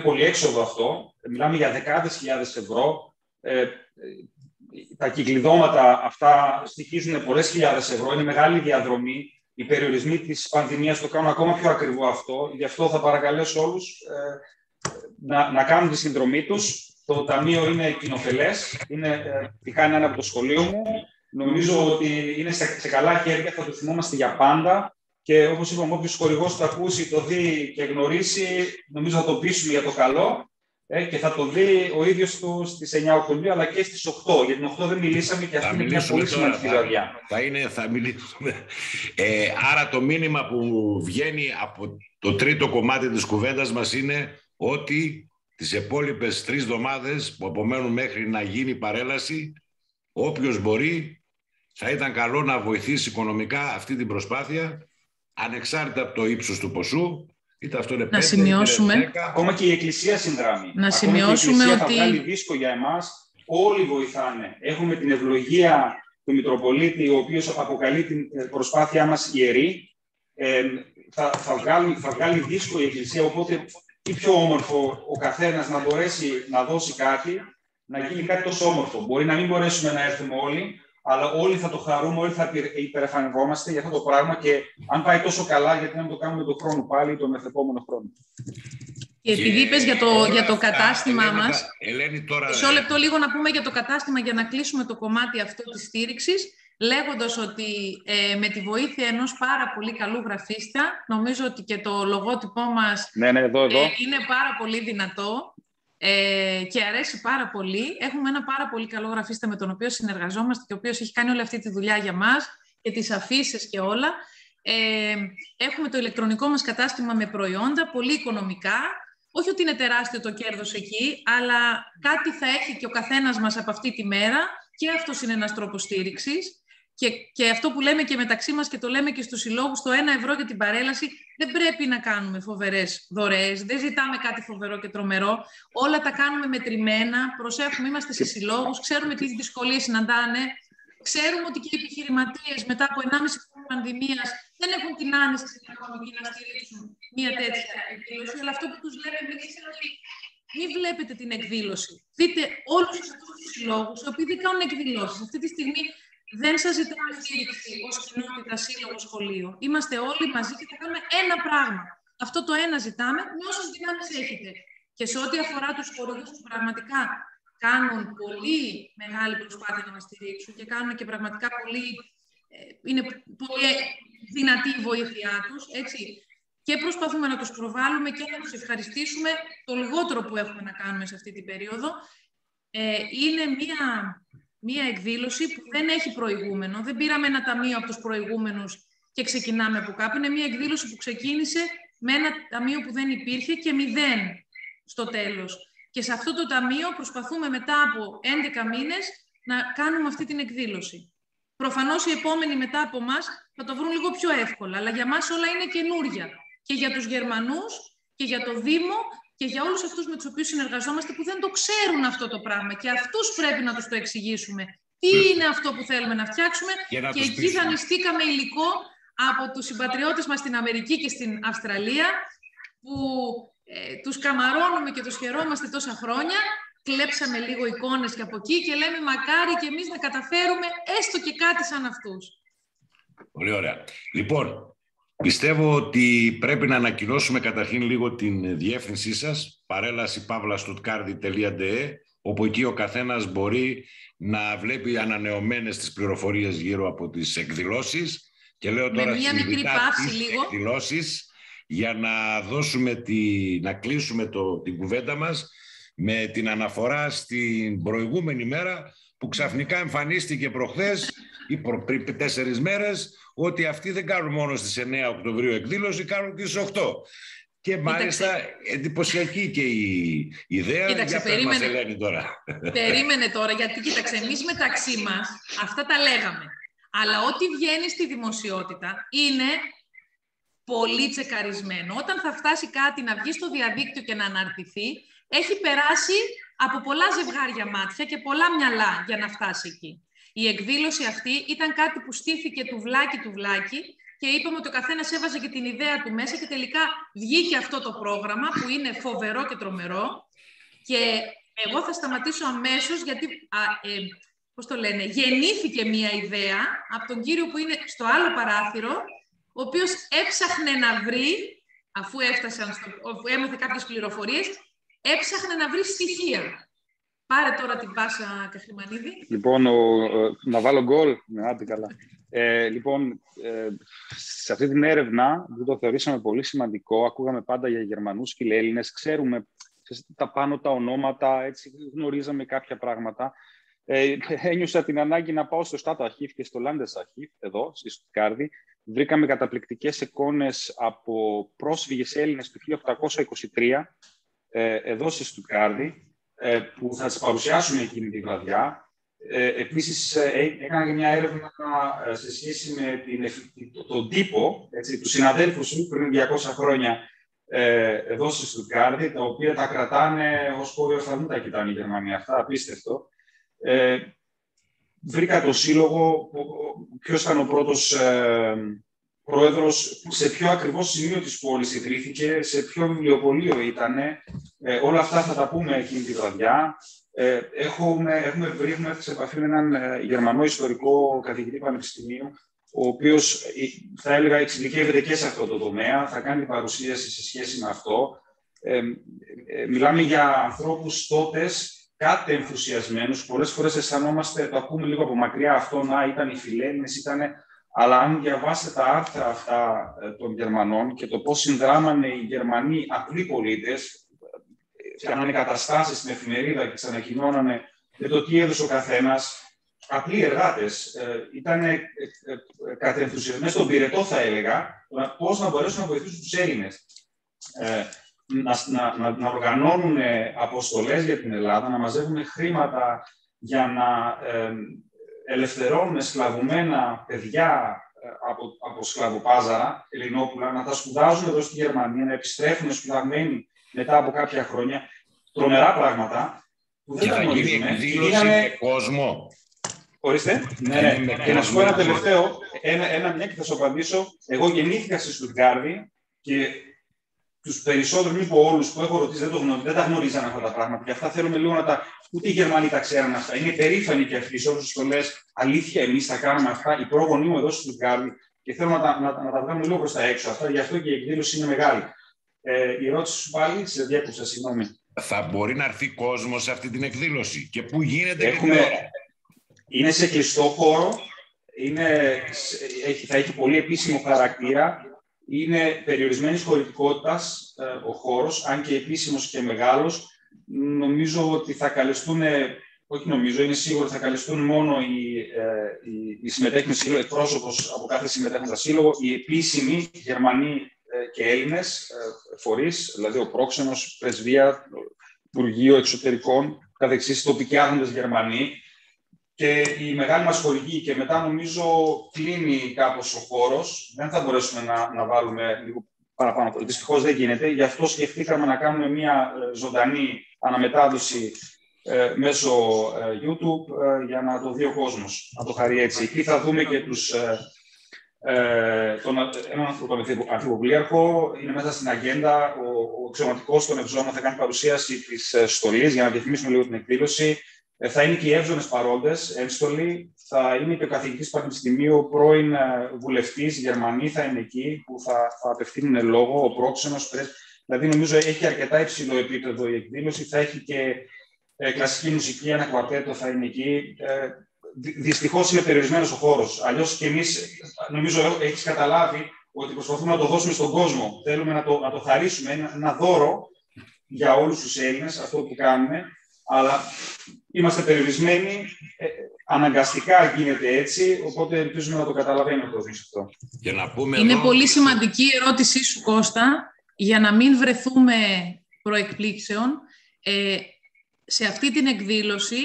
πολύ έξοδο αυτό. Μιλάμε για δεκάδες χιλιάδες ευρώ. Τα κυκλειδώματα αυτά στοιχίζουν πολλές χιλιάδες ευρώ. Είναι μεγάλη διαδρομή. Οι περιορισμοί της πανδημίας το κάνουν ακόμα πιο ακριβό αυτό. Γι' αυτό θα παρακαλέσω όλους να κάνουν τη συνδρομή τους. Το ταμείο είναι κοινοφελές, τη κάνει ένα από το σχολείο μου. Νομίζω ότι είναι σε καλά χέρια, θα το θυμόμαστε για πάντα. Και όπως είπαμε, όποιος χορηγός το ακούσει, το δει και γνωρίσει, νομίζω θα το πείσουμε για το καλό. Και θα το δει ο ίδιος του στις 9 Οκτωβρίου, αλλά και στις 8. Για την 8 δεν μιλήσαμε και αυτή είναι μια πολύ σημαντική δουλειά. Θα μιλήσουμε. Άρα το μήνυμα που βγαίνει από το τρίτο κομμάτι της κουβέντας μας είναι ότι τις επόλοιπες 3 εβδομάδες που απομένουν μέχρι να γίνει παρέλαση, όποιος μπορεί, θα ήταν καλό να βοηθήσει οικονομικά αυτή την προσπάθεια, ανεξάρτητα από το ύψος του ποσού, είτε αυτό είναι 5, σημειώσουμε... είτε 10. Ακόμα και η Εκκλησία συνδράμει. Να σημειώσουμε ότι... θα βγάλει δίσκο για εμάς, όλοι βοηθάνε. Έχουμε την ευλογία του Μητροπολίτη, ο οποίος αποκαλεί την προσπάθειά μας ιερή. Θα βγάλει δίσκο η Εκκλησία, οπότε... ή πιο όμορφο ο καθένας να μπορέσει να δώσει κάτι, να γίνει κάτι τόσο όμορφο. Μπορεί να μην μπορέσουμε να έρθουμε όλοι, αλλά όλοι θα το χαρούμε, όλοι θα υπερεφανευόμαστε για αυτό το πράγμα και αν πάει τόσο καλά, γιατί να το κάνουμε τον χρόνο πάλι, τον μεθεπόμενο χρόνο. Και επειδή είπες για το κατάστημά μας, μισό λεπτό λίγο να πούμε για το κατάστημα για να κλείσουμε το κομμάτι αυτό της στήριξης, λέγοντας ότι με τη βοήθεια ενός πάρα πολύ καλού γραφίστα, νομίζω ότι και το λογότυπό μας εδώ. Είναι πάρα πολύ δυνατό και αρέσει πάρα πολύ. Έχουμε ένα πάρα πολύ καλό γραφίστα με τον οποίο συνεργαζόμαστε και ο οποίος έχει κάνει όλη αυτή τη δουλειά για μας και τις αφήσεις και όλα. Έχουμε το ηλεκτρονικό μας κατάστημα με προϊόντα, πολύ οικονομικά. Όχι ότι είναι τεράστιο το κέρδος εκεί, αλλά κάτι θα έχει και ο καθένας μας από αυτή τη μέρα. Και αυτός είναι ένας τρόπος στήριξης. Και αυτό που λέμε και μεταξύ μας και το λέμε και στους συλλόγους, το 1 ευρώ για την παρέλαση, δεν πρέπει να κάνουμε φοβερές δωρεές, δεν ζητάμε κάτι φοβερό και τρομερό. Όλα τα κάνουμε μετρημένα, προσέχουμε, είμαστε σε συλλόγους, ξέρουμε τι δυσκολίες συναντάνε. Ξέρουμε ότι και οι επιχειρηματίες μετά από 1,5 χρόνια πανδημίας δεν έχουν την άνεση στην οικονομική να στηρίξουν μια τέτοια εκδήλωση. Αλλά αυτό που τους λέμε είναι ότι μην βλέπετε την εκδήλωση. Δείτε όλους αυτούς τους συλλόγους, οι οποίοι δεν κάνουν εκδηλώσεις. Αυτή τη στιγμή δεν σας ζητάμε στήριξη ως κοινότητα, σύλλογο, σχολείο. Είμαστε όλοι μαζί και θα κάνουμε ένα πράγμα. Αυτό το ένα ζητάμε με όσες δυνάμεις έχετε. Και σε ό,τι αφορά τους χορηγούς που πραγματικά κάνουν πολύ μεγάλη προσπάθεια να μας στηρίξουν και κάνουν και πραγματικά πολύ, είναι πολύ δυνατή η βοήθειά τους, έτσι. Και προσπαθούμε να τους προβάλλουμε και να τους ευχαριστήσουμε. Το λιγότερο που έχουμε να κάνουμε σε αυτή την περίοδο είναι μία εκδήλωση που δεν έχει προηγούμενο. Δεν πήραμε ένα ταμείο από τους προηγούμενους και ξεκινάμε από κάπου. Είναι μία εκδήλωση που ξεκίνησε με ένα ταμείο που δεν υπήρχε και 0 στο τέλος. Και σε αυτό το ταμείο προσπαθούμε μετά από 11 μήνες να κάνουμε αυτή την εκδήλωση. Προφανώς οι επόμενοι μετά από μας θα το βρουν λίγο πιο εύκολα, αλλά για μας όλα είναι καινούρια. Και για τους Γερμανούς και για το Δήμο και για όλους αυτούς με τους οποίους συνεργαζόμαστε που δεν το ξέρουν αυτό το πράγμα. Και αυτούς πρέπει να τους το εξηγήσουμε. Τι είναι αυτό που θέλουμε να φτιάξουμε. Να και εκεί δανειστήκαμε υλικό από τους συμπατριώτες μας στην Αμερική και στην Αυστραλία που... τους καμαρώνουμε και τους χαιρόμαστε τόσα χρόνια, κλέψαμε λίγο εικόνες και από εκεί και λέμε μακάρι και εμείς να καταφέρουμε έστω και κάτι σαν αυτούς. Πολύ ωραία. Λοιπόν, πιστεύω ότι πρέπει να ανακοινώσουμε καταρχήν λίγο την διεύθυνσή σας, παρέλαση@stuttgardi.de, όπου εκεί ο καθένας μπορεί να βλέπει ανανεωμένες τις πληροφορίες γύρω από τις εκδηλώσεις. Και λέω τώρα με μια μικρή παύση λίγο. Εκδηλώσεις, για να δώσουμε να κλείσουμε την κουβέντα μας με την αναφορά στην προηγούμενη μέρα που ξαφνικά εμφανίστηκε προχθές ή πριν 4 μέρες ότι αυτοί δεν κάνουν μόνο στις 9 Οκτωβρίου εκδήλωση, κάνουν και στις 8. Και μάλιστα εντυπωσιακή και η ιδέα. Κοίταξε, περίμενε τώρα. Περίμενε τώρα, γιατί κοίταξε, εμείς μεταξύ μας αυτά τα λέγαμε. Αλλά ό,τι βγαίνει στη δημοσιότητα είναι... πολύ τσεκαρισμένο. Όταν θα φτάσει κάτι να βγει στο διαδίκτυο και να αναρτηθεί, έχει περάσει από πολλά ζευγάρια μάτια και πολλά μυαλά για να φτάσει εκεί. Η εκδήλωση αυτή ήταν κάτι που στήθηκε του βλάκι του βλάκι και είπαμε ότι ο καθένας έβαζε και την ιδέα του μέσα και τελικά βγήκε αυτό το πρόγραμμα που είναι φοβερό και τρομερό. Και εγώ θα σταματήσω αμέσως γιατί... πώς το λένε, γεννήθηκε μία ιδέα από τον κύριο που είναι στο άλλο παράθυρο, ο οποίος έψαχνε να βρει, αφού έμαθε κάποιες πληροφορίες, έψαχνε να βρει στοιχεία. Πάρε τώρα την πάσα, Καχραμανίδη. Λοιπόν, να βάλω γκολ. Άντε καλά. Λοιπόν, σε αυτή την έρευνα, που το θεωρήσαμε πολύ σημαντικό, ακούγαμε πάντα για Γερμανούς και Έλληνες, ξέρουμε τα πάνω τα ονόματα, έτσι, γνωρίζαμε κάποια πράγματα. Ένιωσα την ανάγκη να πάω στο Stadtarchiv και στο Landesarchiv, εδώ, στη Στουτγάρδη. Βρήκαμε καταπληκτικές εικόνες από πρόσφυγες Έλληνες του 1823, εδώ στη Στουτγάρδη, που θα τις παρουσιάσουμε εκείνη τη βραδιά. Επίσης, έκανα και μια έρευνα σε σχέση με τον τύπο, έτσι, του συναδέλφους μου πριν 200 χρόνια εδώ στη Στουτγάρδη, τα οποία τα κρατάνε ως κόβιο φαλούτα, κοιτάνε οι Γερμανοί αυτά, απίστευτο. Βρήκα το σύλλογο, ποιος ήταν ο πρώτος πρόεδρος, σε ποιο ακριβώς σημείο της πόλης ιδρύθηκε, σε ποιο βιβλιοπωλείο ήτανε. Όλα αυτά θα τα πούμε εκείνη τη βραδιά. Έχουμε έρθει σε επαφή με έναν Γερμανό ιστορικό καθηγητή πανεπιστημίου, ο οποίος θα έλεγα εξειδικεύεται και σε αυτό το τομέα, θα κάνει παρουσίαση σε σχέση με αυτό. Μιλάμε για ανθρώπους τότες, κάτι ενθουσιασμένους, πολλές φορές αισθανόμαστε, το ακούμε λίγο από μακριά αυτό, να ήταν οι φιλέλληνες, αλλά αν διαβάσετε τα άρθρα αυτά των Γερμανών και το πώς συνδράμανε οι Γερμανοί απλοί πολίτες, κάνανε καταστάσεις στην εφημερίδα και τις ανακοινώνανε με το τι έδωσε ο καθένας, απλοί εργάτες, ήταν κατενθουσιασμένοι στον πυρετό, θα έλεγα, πώς να μπορέσουν να βοηθήσουν τους Έλληνες. Να οργανώνουν αποστολές για την Ελλάδα, να μαζεύουν χρήματα για να ελευθερώνουμε σκλαβωμένα παιδιά από σκλαβοπάζαρα, Ελληνόπουλα, να τα σπουδάζουν εδώ στη Γερμανία, να επιστρέφουν σπουδαγμένοι μετά από κάποια χρόνια. Τρομερά πράγματα που δεν τα γνωρίζουμε. Δήλωσε κόσμο. Ορίστε. Ναι. Και να σου πω ένα τελευταίο, μια και θα σου απαντήσω. Εγώ γεννήθηκα στη Στουτγάρδη και τους περισσότερους, μη πω όλους που έχω ρωτήσει, δεν τα γνωρίζαν αυτά τα πράγματα. Και αυτά θέλουμε λίγο να τα. Ούτε οι Γερμανοί τα ξέραν αυτά. Είναι περήφανοι και αυτοί σε όλους τους το λες. Αλήθεια, εμείς τα κάναμε αυτά. Οι πρόγονοι μου εδώ στη Στουτγάρδη και θέλω να τα βγάλουμε λίγο προς τα έξω αυτά. Γι' αυτό και η εκδήλωση είναι μεγάλη. Η ερώτηση σου πάλι, σε διέκοψα, συγγνώμη. Θα μπορεί να έρθει κόσμο σε αυτή την εκδήλωση και πού γίνεται? Είναι σε κλειστό χώρο, θα έχει πολύ επίσημο χαρακτήρα, είναι περιορισμένης χωρητικότητας ο χώρος, αν και επίσημος και μεγάλος. Νομίζω ότι θα καλεστούν, όχι νομίζω, είναι σίγουρο, θα καλεστούν μόνο οι συμμετέχοντες σύλλογο, εκπρόσωπος από κάθε συμμετέχοντα σύλλογο, οι επίσημοι Γερμανοί και Έλληνες φορείς, δηλαδή ο πρόξενος, πρεσβεία, Υπουργείο Εξωτερικών, καθεξής, τοπικοί άρχοντες Γερμανοί, και η μεγάλη μας χορηγή. Και μετά νομίζω κλείνει κάπως ο χώρος. Δεν θα μπορέσουμε να βάλουμε λίγο παραπάνω. Δυστυχώς δεν γίνεται. Γι' αυτό σκεφτήκαμε να κάνουμε μια ζωντανή αναμετάδοση μέσω YouTube για να το δει ο κόσμος, να το χαρεί έτσι. Εκεί θα δούμε και τον Αρχιποπλήρχο. Είναι μέσα στην αγέντα. Ο αξιωματικός των Ευζώνων θα κάνει παρουσίαση της στολής για να διαφημίσουμε λίγο την εκδήλωση. Θα είναι και οι εύζωνες παρόντες, ένστολοι. Θα είναι και ο καθηγητής του Πανεπιστημίου, πρώην βουλευτής, Γερμανοί θα είναι εκεί, που θα απευθύνουν λόγο, ο πρόξενος. Δηλαδή, νομίζω έχει αρκετά υψηλό επίπεδο η εκδήλωση. Θα έχει και κλασική μουσική, ένα κουαρτέτο θα είναι εκεί. Δυστυχώς είναι περιορισμένος ο χώρος. Αλλιώς και εμείς, νομίζω, έχεις καταλάβει ότι προσπαθούμε να το δώσουμε στον κόσμο. Θέλουμε να το χαρίσουμε, ένα δώρο για όλους τους Έλληνες, αυτό που κάνουμε. Αλλά είμαστε περιορισμένοι, αναγκαστικά γίνεται έτσι, οπότε ελπίζουμε να το καταλαβαίνουμε το δεις αυτό. Και να πούμε είναι εδώ... πολύ σημαντική η ερώτησή σου, Κώστα, για να μην βρεθούμε προεκπλήξεων. Σε αυτή την εκδήλωση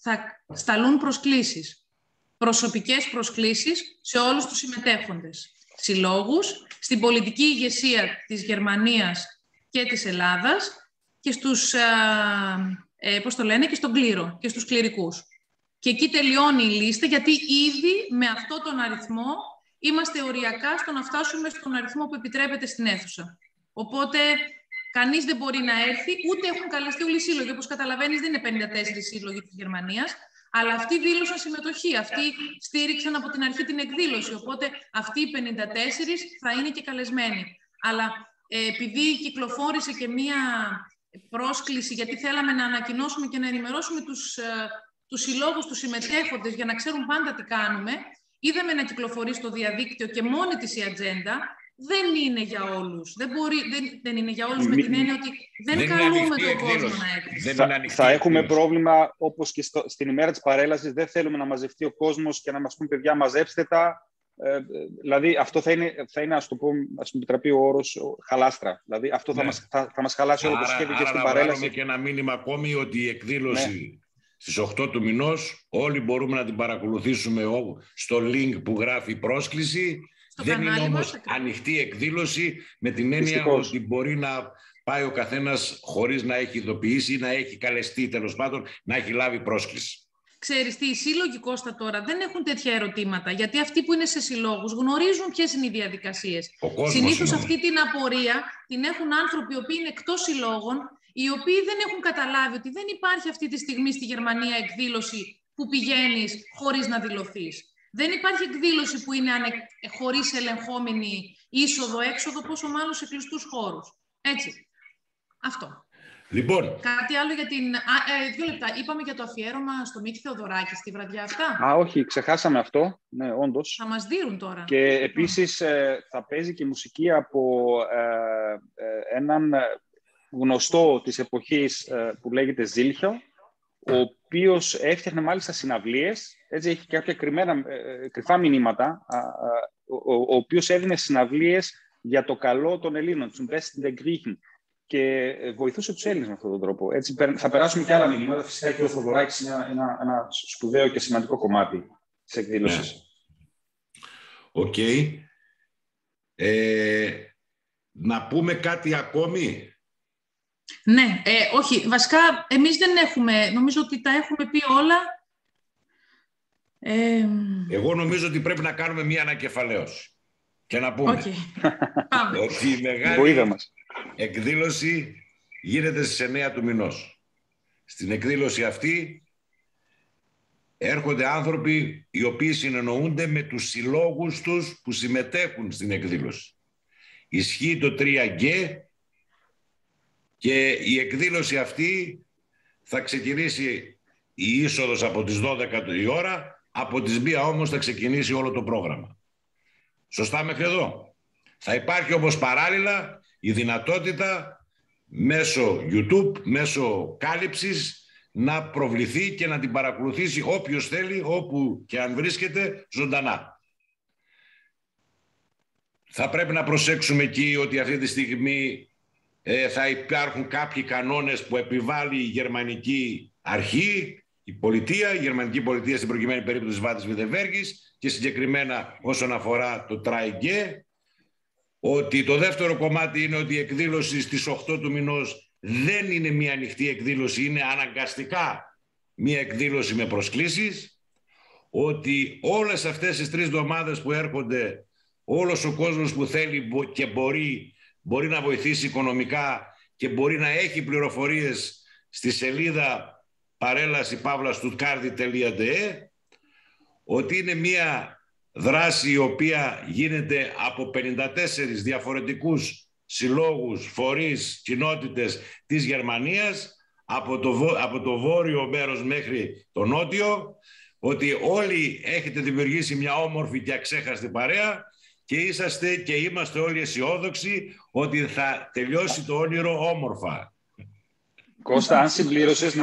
θα σταλούν προσκλήσεις, προσωπικές προσκλήσεις σε όλους τους συμμετέχοντες συλλόγους, στην πολιτική ηγεσία της Γερμανίας και της Ελλάδας και στους... πώς το λένε, και στον κλήρο και στους κληρικούς. Και εκεί τελειώνει η λίστα, γιατί ήδη με αυτόν τον αριθμό είμαστε οριακά στο να φτάσουμε στον αριθμό που επιτρέπεται στην αίθουσα. Οπότε κανείς δεν μπορεί να έρθει, ούτε έχουν καλεστεί όλοι οι σύλλογοι. Όπως καταλαβαίνεις, δεν είναι 54 σύλλογοι της Γερμανίας, αλλά αυτοί δήλωσαν συμμετοχή, αυτοί στήριξαν από την αρχή την εκδήλωση. Οπότε αυτοί οι 54 θα είναι και καλεσμένοι. Αλλά επειδή κυκλοφόρησε και μία... πρόσκληση, γιατί θέλαμε να ανακοινώσουμε και να ενημερώσουμε τους συλλόγους, τους συμμετέχοντες, για να ξέρουν πάντα τι κάνουμε. Είδαμε να κυκλοφορεί στο διαδίκτυο και μόνη της η ατζέντα. Δεν είναι για όλους. Δεν είναι για όλους με την έννοια ότι δεν καλούμε τον κόσμο να έρθει. Θα έχουμε πρόβλημα, όπως και στην ημέρα της παρέλασης. Δεν θέλουμε να μαζευτεί ο κόσμος και να μας πούν, παιδιά, μαζέψτε τα. Δηλαδή, αυτό θα είναι, ας το πω, ας μου επιτραπεί ο όρος, χαλάστρα. Δηλαδή, αυτό θα μας χαλάσει όλο το σχέδιο και στην παρέλαση. Άρα, και ένα μήνυμα ακόμη ότι η εκδήλωση στις 8 του μηνός, όλοι μπορούμε να την παρακολουθήσουμε στο link που γράφει πρόσκληση. Δεν είναι όμως ανοιχτή εκδήλωση, με την έννοια δυστυχώς ότι μπορεί να πάει ο καθένας χωρίς να έχει ειδοποιήσει ή να έχει καλεστεί, τέλος πάντων, να έχει λάβει πρόσκληση. Ξέρεις τι, οι σύλλογοι, Κώστα, τώρα δεν έχουν τέτοια ερωτήματα, γιατί αυτοί που είναι σε συλλόγους γνωρίζουν ποιες είναι οι διαδικασίες. Συνήθως αυτή την απορία την έχουν άνθρωποι οι οποίοι είναι εκτός συλλόγων, οι οποίοι δεν έχουν καταλάβει ότι δεν υπάρχει αυτή τη στιγμή στη Γερμανία εκδήλωση που πηγαίνεις χωρίς να δηλωθείς. Δεν υπάρχει εκδήλωση που είναι χωρίς ελεγχόμενη είσοδο-έξοδο, πόσο μάλλον σε κλειστούς χώρους. Έτσι. Αυτό. Λοιπόν. Κάτι άλλο για την... 2 λεπτά. Είπαμε για το αφιέρωμα στο Μίκη Θεοδωράκη στη βραδιά αυτά. Α, όχι. Ξεχάσαμε αυτό. Ναι, όντως. Θα μας δίνουν τώρα. Και επίσης θα παίζει και μουσική από έναν γνωστό της εποχής που λέγεται Ζήλχιο, ο οποίος έφτιαχνε μάλιστα συναυλίες. Έτσι έχει κάποια κρυφά μηνύματα. Ο οποίος έδινε συναυλίες για το καλό των Ελλήνων, του Besten der Griechen. Και βοηθούσε τους Έλληνες με αυτόν τον τρόπο. Έτσι, θα περάσουμε και άλλα μηνύματα. Φυσικά και ο Θοδωράκης είναι ένα σπουδαίο και σημαντικό κομμάτι της εκδήλωσης. Οκ. Okay. Να πούμε κάτι ακόμη. Ναι, όχι. Βασικά, εμείς δεν έχουμε, νομίζω ότι τα έχουμε πει όλα. Εγώ νομίζω ότι πρέπει να κάνουμε μία ανακεφαλαίωση και να πούμε ότι η μεγάλη εκδήλωση γίνεται στις 9 του μηνός. Στην εκδήλωση αυτή έρχονται άνθρωποι οι οποίοι συνεννοούνται με τους συλλόγους τους που συμμετέχουν στην εκδήλωση. Ισχύει το 3G και η εκδήλωση αυτή θα ξεκινήσει η είσοδος από τις 12 η ώρα, από τις 1 όμως θα ξεκινήσει όλο το πρόγραμμα. Σωστά μέχρι εδώ. Θα υπάρχει όμως παράλληλα η δυνατότητα μέσω YouTube, μέσω κάλυψης, να προβληθεί και να την παρακολουθήσει όποιος θέλει, όπου και αν βρίσκεται, ζωντανά. Θα πρέπει να προσέξουμε εκεί ότι αυτή τη στιγμή θα υπάρχουν κάποιοι κανόνες που επιβάλλει η γερμανική αρχή, η πολιτεία, η γερμανική πολιτεία στην προκειμένη περίπτωση της Βάδης Βιδευέργης και συγκεκριμένα όσον αφορά το 3G, ότι το δεύτερο κομμάτι είναι ότι η εκδήλωση στις 8 του μηνός δεν είναι μια ανοιχτή εκδήλωση, είναι αναγκαστικά μια εκδήλωση με προσκλήσεις, ότι όλες αυτές τις τρεις εβδομάδες που έρχονται, όλος ο κόσμος που θέλει και μπορεί να βοηθήσει οικονομικά και μπορεί να έχει πληροφορίες στη σελίδα παρέλαση-στουτγάρδη.de, ότι είναι μια δράση η οποία γίνεται από 54 διαφορετικούς συλλόγους, φορείς, κοινότητες της Γερμανίας, από το βόρειο μέρος μέχρι το νότιο, ότι όλοι έχετε δημιουργήσει μια όμορφη και αξέχαστη παρέα και είσαστε και είμαστε όλοι αισιόδοξοι ότι θα τελειώσει το όνειρο όμορφα. Κώστα, αν συμπλήρωσες,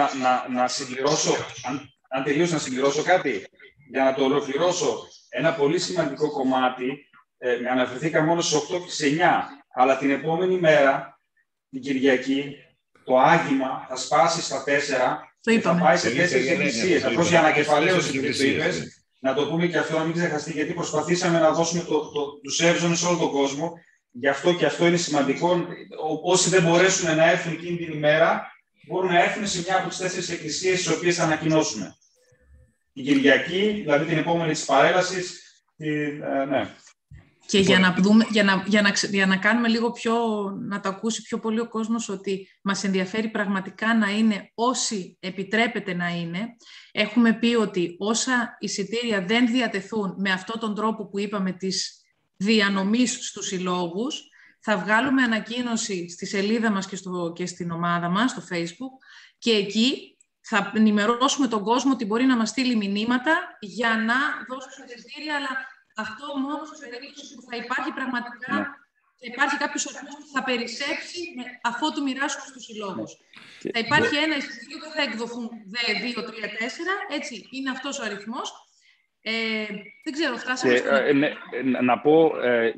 να συμπληρώσω, αν τελείως να συμπληρώσω κάτι, για να το ολοκληρώσω. Ένα πολύ σημαντικό κομμάτι, αναφερθήκα μόνο στις 8 και στις 9, αλλά την επόμενη μέρα, την Κυριακή, το άγημα θα σπάσει στα 4 και θα πάει σε 4 εκκλησίες. Απλώς για ανακεφαλαίωση που το είπες, να το πούμε και αυτό, να μην ξεχαστεί, γιατί προσπαθήσαμε να δώσουμε τους εύζωνες σε όλο τον κόσμο. Γι' αυτό και αυτό είναι σημαντικό. Όσοι δεν μπορέσουν να έρθουν εκείνη την ημέρα, μπορούν να έρθουν σε μια από τις 4 εκκλησίες, τις οποίες θα ανακοινώσουμε. Την Κυριακή, δηλαδή την επόμενη της παρέλασης, ναι. Και για να κάνουμε λίγο πιο, να το ακούσει πιο πολύ ο κόσμος, ότι μας ενδιαφέρει πραγματικά να είναι όσοι επιτρέπεται να είναι. Έχουμε πει ότι όσα εισιτήρια δεν διατεθούν με αυτόν τον τρόπο που είπαμε της διανομής στους συλλόγους, θα βγάλουμε ανακοίνωση στη σελίδα μας και στην ομάδα μας, στο Facebook, και εκεί θα ενημερώσουμε τον κόσμο ότι μπορεί να μας στείλει μηνύματα για να δώσουν συγχαρητήρια, αλλά αυτό μόνο σε περίπτωση που θα υπάρχει πραγματικά, θα υπάρχει κάποιος οργανισμός που θα περισσέψει αφού του μοιράσουν στους συλλόγους. Θα υπάρχει ένα εισιτήριο, δεν θα εκδοθούν 2, 3, 4, έτσι είναι αυτός ο αριθμός. Δεν ξέρω, φτάσαμε να πω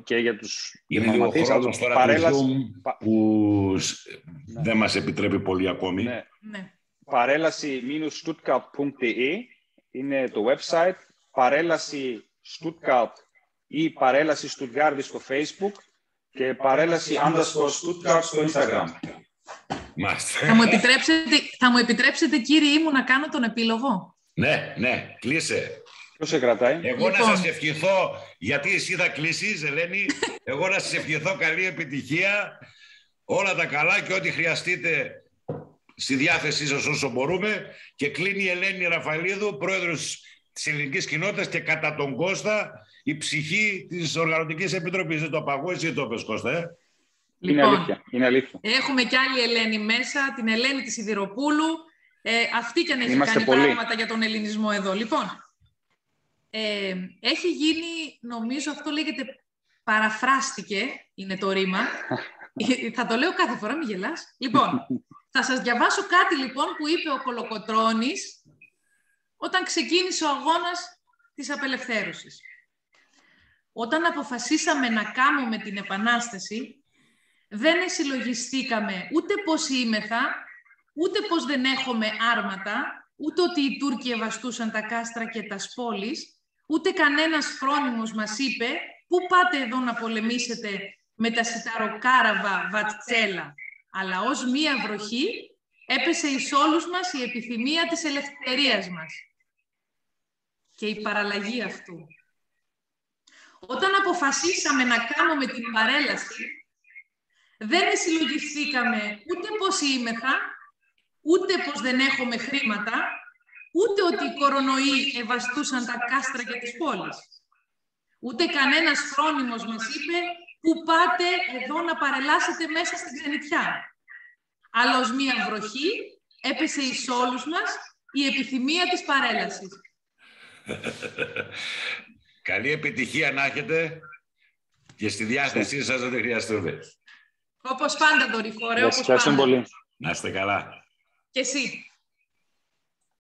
και για τους γεμαματείς που δεν μας επιτρέπει πολύ ακόμη. Ναι. Παρέλαση-stuttgart.de είναι το website, παρέλαση Stuttgart ή παρέλαση Στουτγάρδη στο Facebook και παρέλαση _Stuttgart στο Instagram. Θα μου επιτρέψετε, κύριοι μου, να κάνω τον επίλογο. Ναι, κλείσε. Ποιος σε κρατάει? Εγώ να σας ευχηθώ, γιατί εσύ θα κλείσεις, Ελένη, εγώ να σας ευχηθώ καλή επιτυχία, όλα τα καλά και ό,τι χρειαστείτε στη διάθεσή σας όσο μπορούμε, και κλείνει η Ελένη Ραφαηλίδου, πρόεδρος της Ελληνικής Κοινότητας και κατά τον Κώστα η ψυχή της Οργανωτικής Επιτροπής. Δεν το απαγόρευσε, το πες, Κώστα. Λοιπόν, είναι αλήθεια. Έχουμε κι άλλη Ελένη μέσα, την Ελένη τη Σιδηροπούλου. Αυτή κι αν έχει κάνει πράγματα για τον ελληνισμό εδώ. Λοιπόν, έχει γίνει, νομίζω αυτό λέγεται, παραφράστηκε, είναι το ρήμα. Θα το λέω κάθε φορά, μη γελάς. Λοιπόν, θα σας διαβάσω κάτι λοιπόν που είπε ο Κολοκοτρώνης όταν ξεκίνησε ο αγώνας της απελευθέρωσης. Όταν αποφασίσαμε να κάνουμε την Επανάσταση, δεν εσυλλογιστήκαμε ούτε πως είμεθα, ούτε πως δεν έχουμε άρματα, ούτε ότι οι Τούρκοι ευαστούσαν τα κάστρα και τα σπόλεις, ούτε κανένας φρόνιμος μας είπε «Πού πάτε εδώ να πολεμήσετε με τα σιταροκάραβα βατσέλα». Αλλά ως μία βροχή έπεσε εις όλους μας η επιθυμία της ελευθερίας μας και η παραλλαγή αυτού. Όταν αποφασίσαμε να κάνουμε την παρέλαση, δεν συλλογιστήκαμε ούτε πως είμεθα, ούτε πως δεν έχουμε χρήματα, ούτε ότι οι κορονοϊοί ευαστούσαν τα κάστρα και τις πόλεις. Ούτε κανένας φρόνιμος μας είπε «Πού πάτε εδώ να παρελάσετε μέσα στην ξενιτιά». Αλλά ως μία βροχή έπεσε εις όλους μας η επιθυμία της παρέλασης. Καλή επιτυχία να έχετε και στη διάθεσή σας όταν χρειαστούμε. Όπως πάντα, Δωρικό, ρε, όπως πάντα. Να είστε καλά. Και εσύ.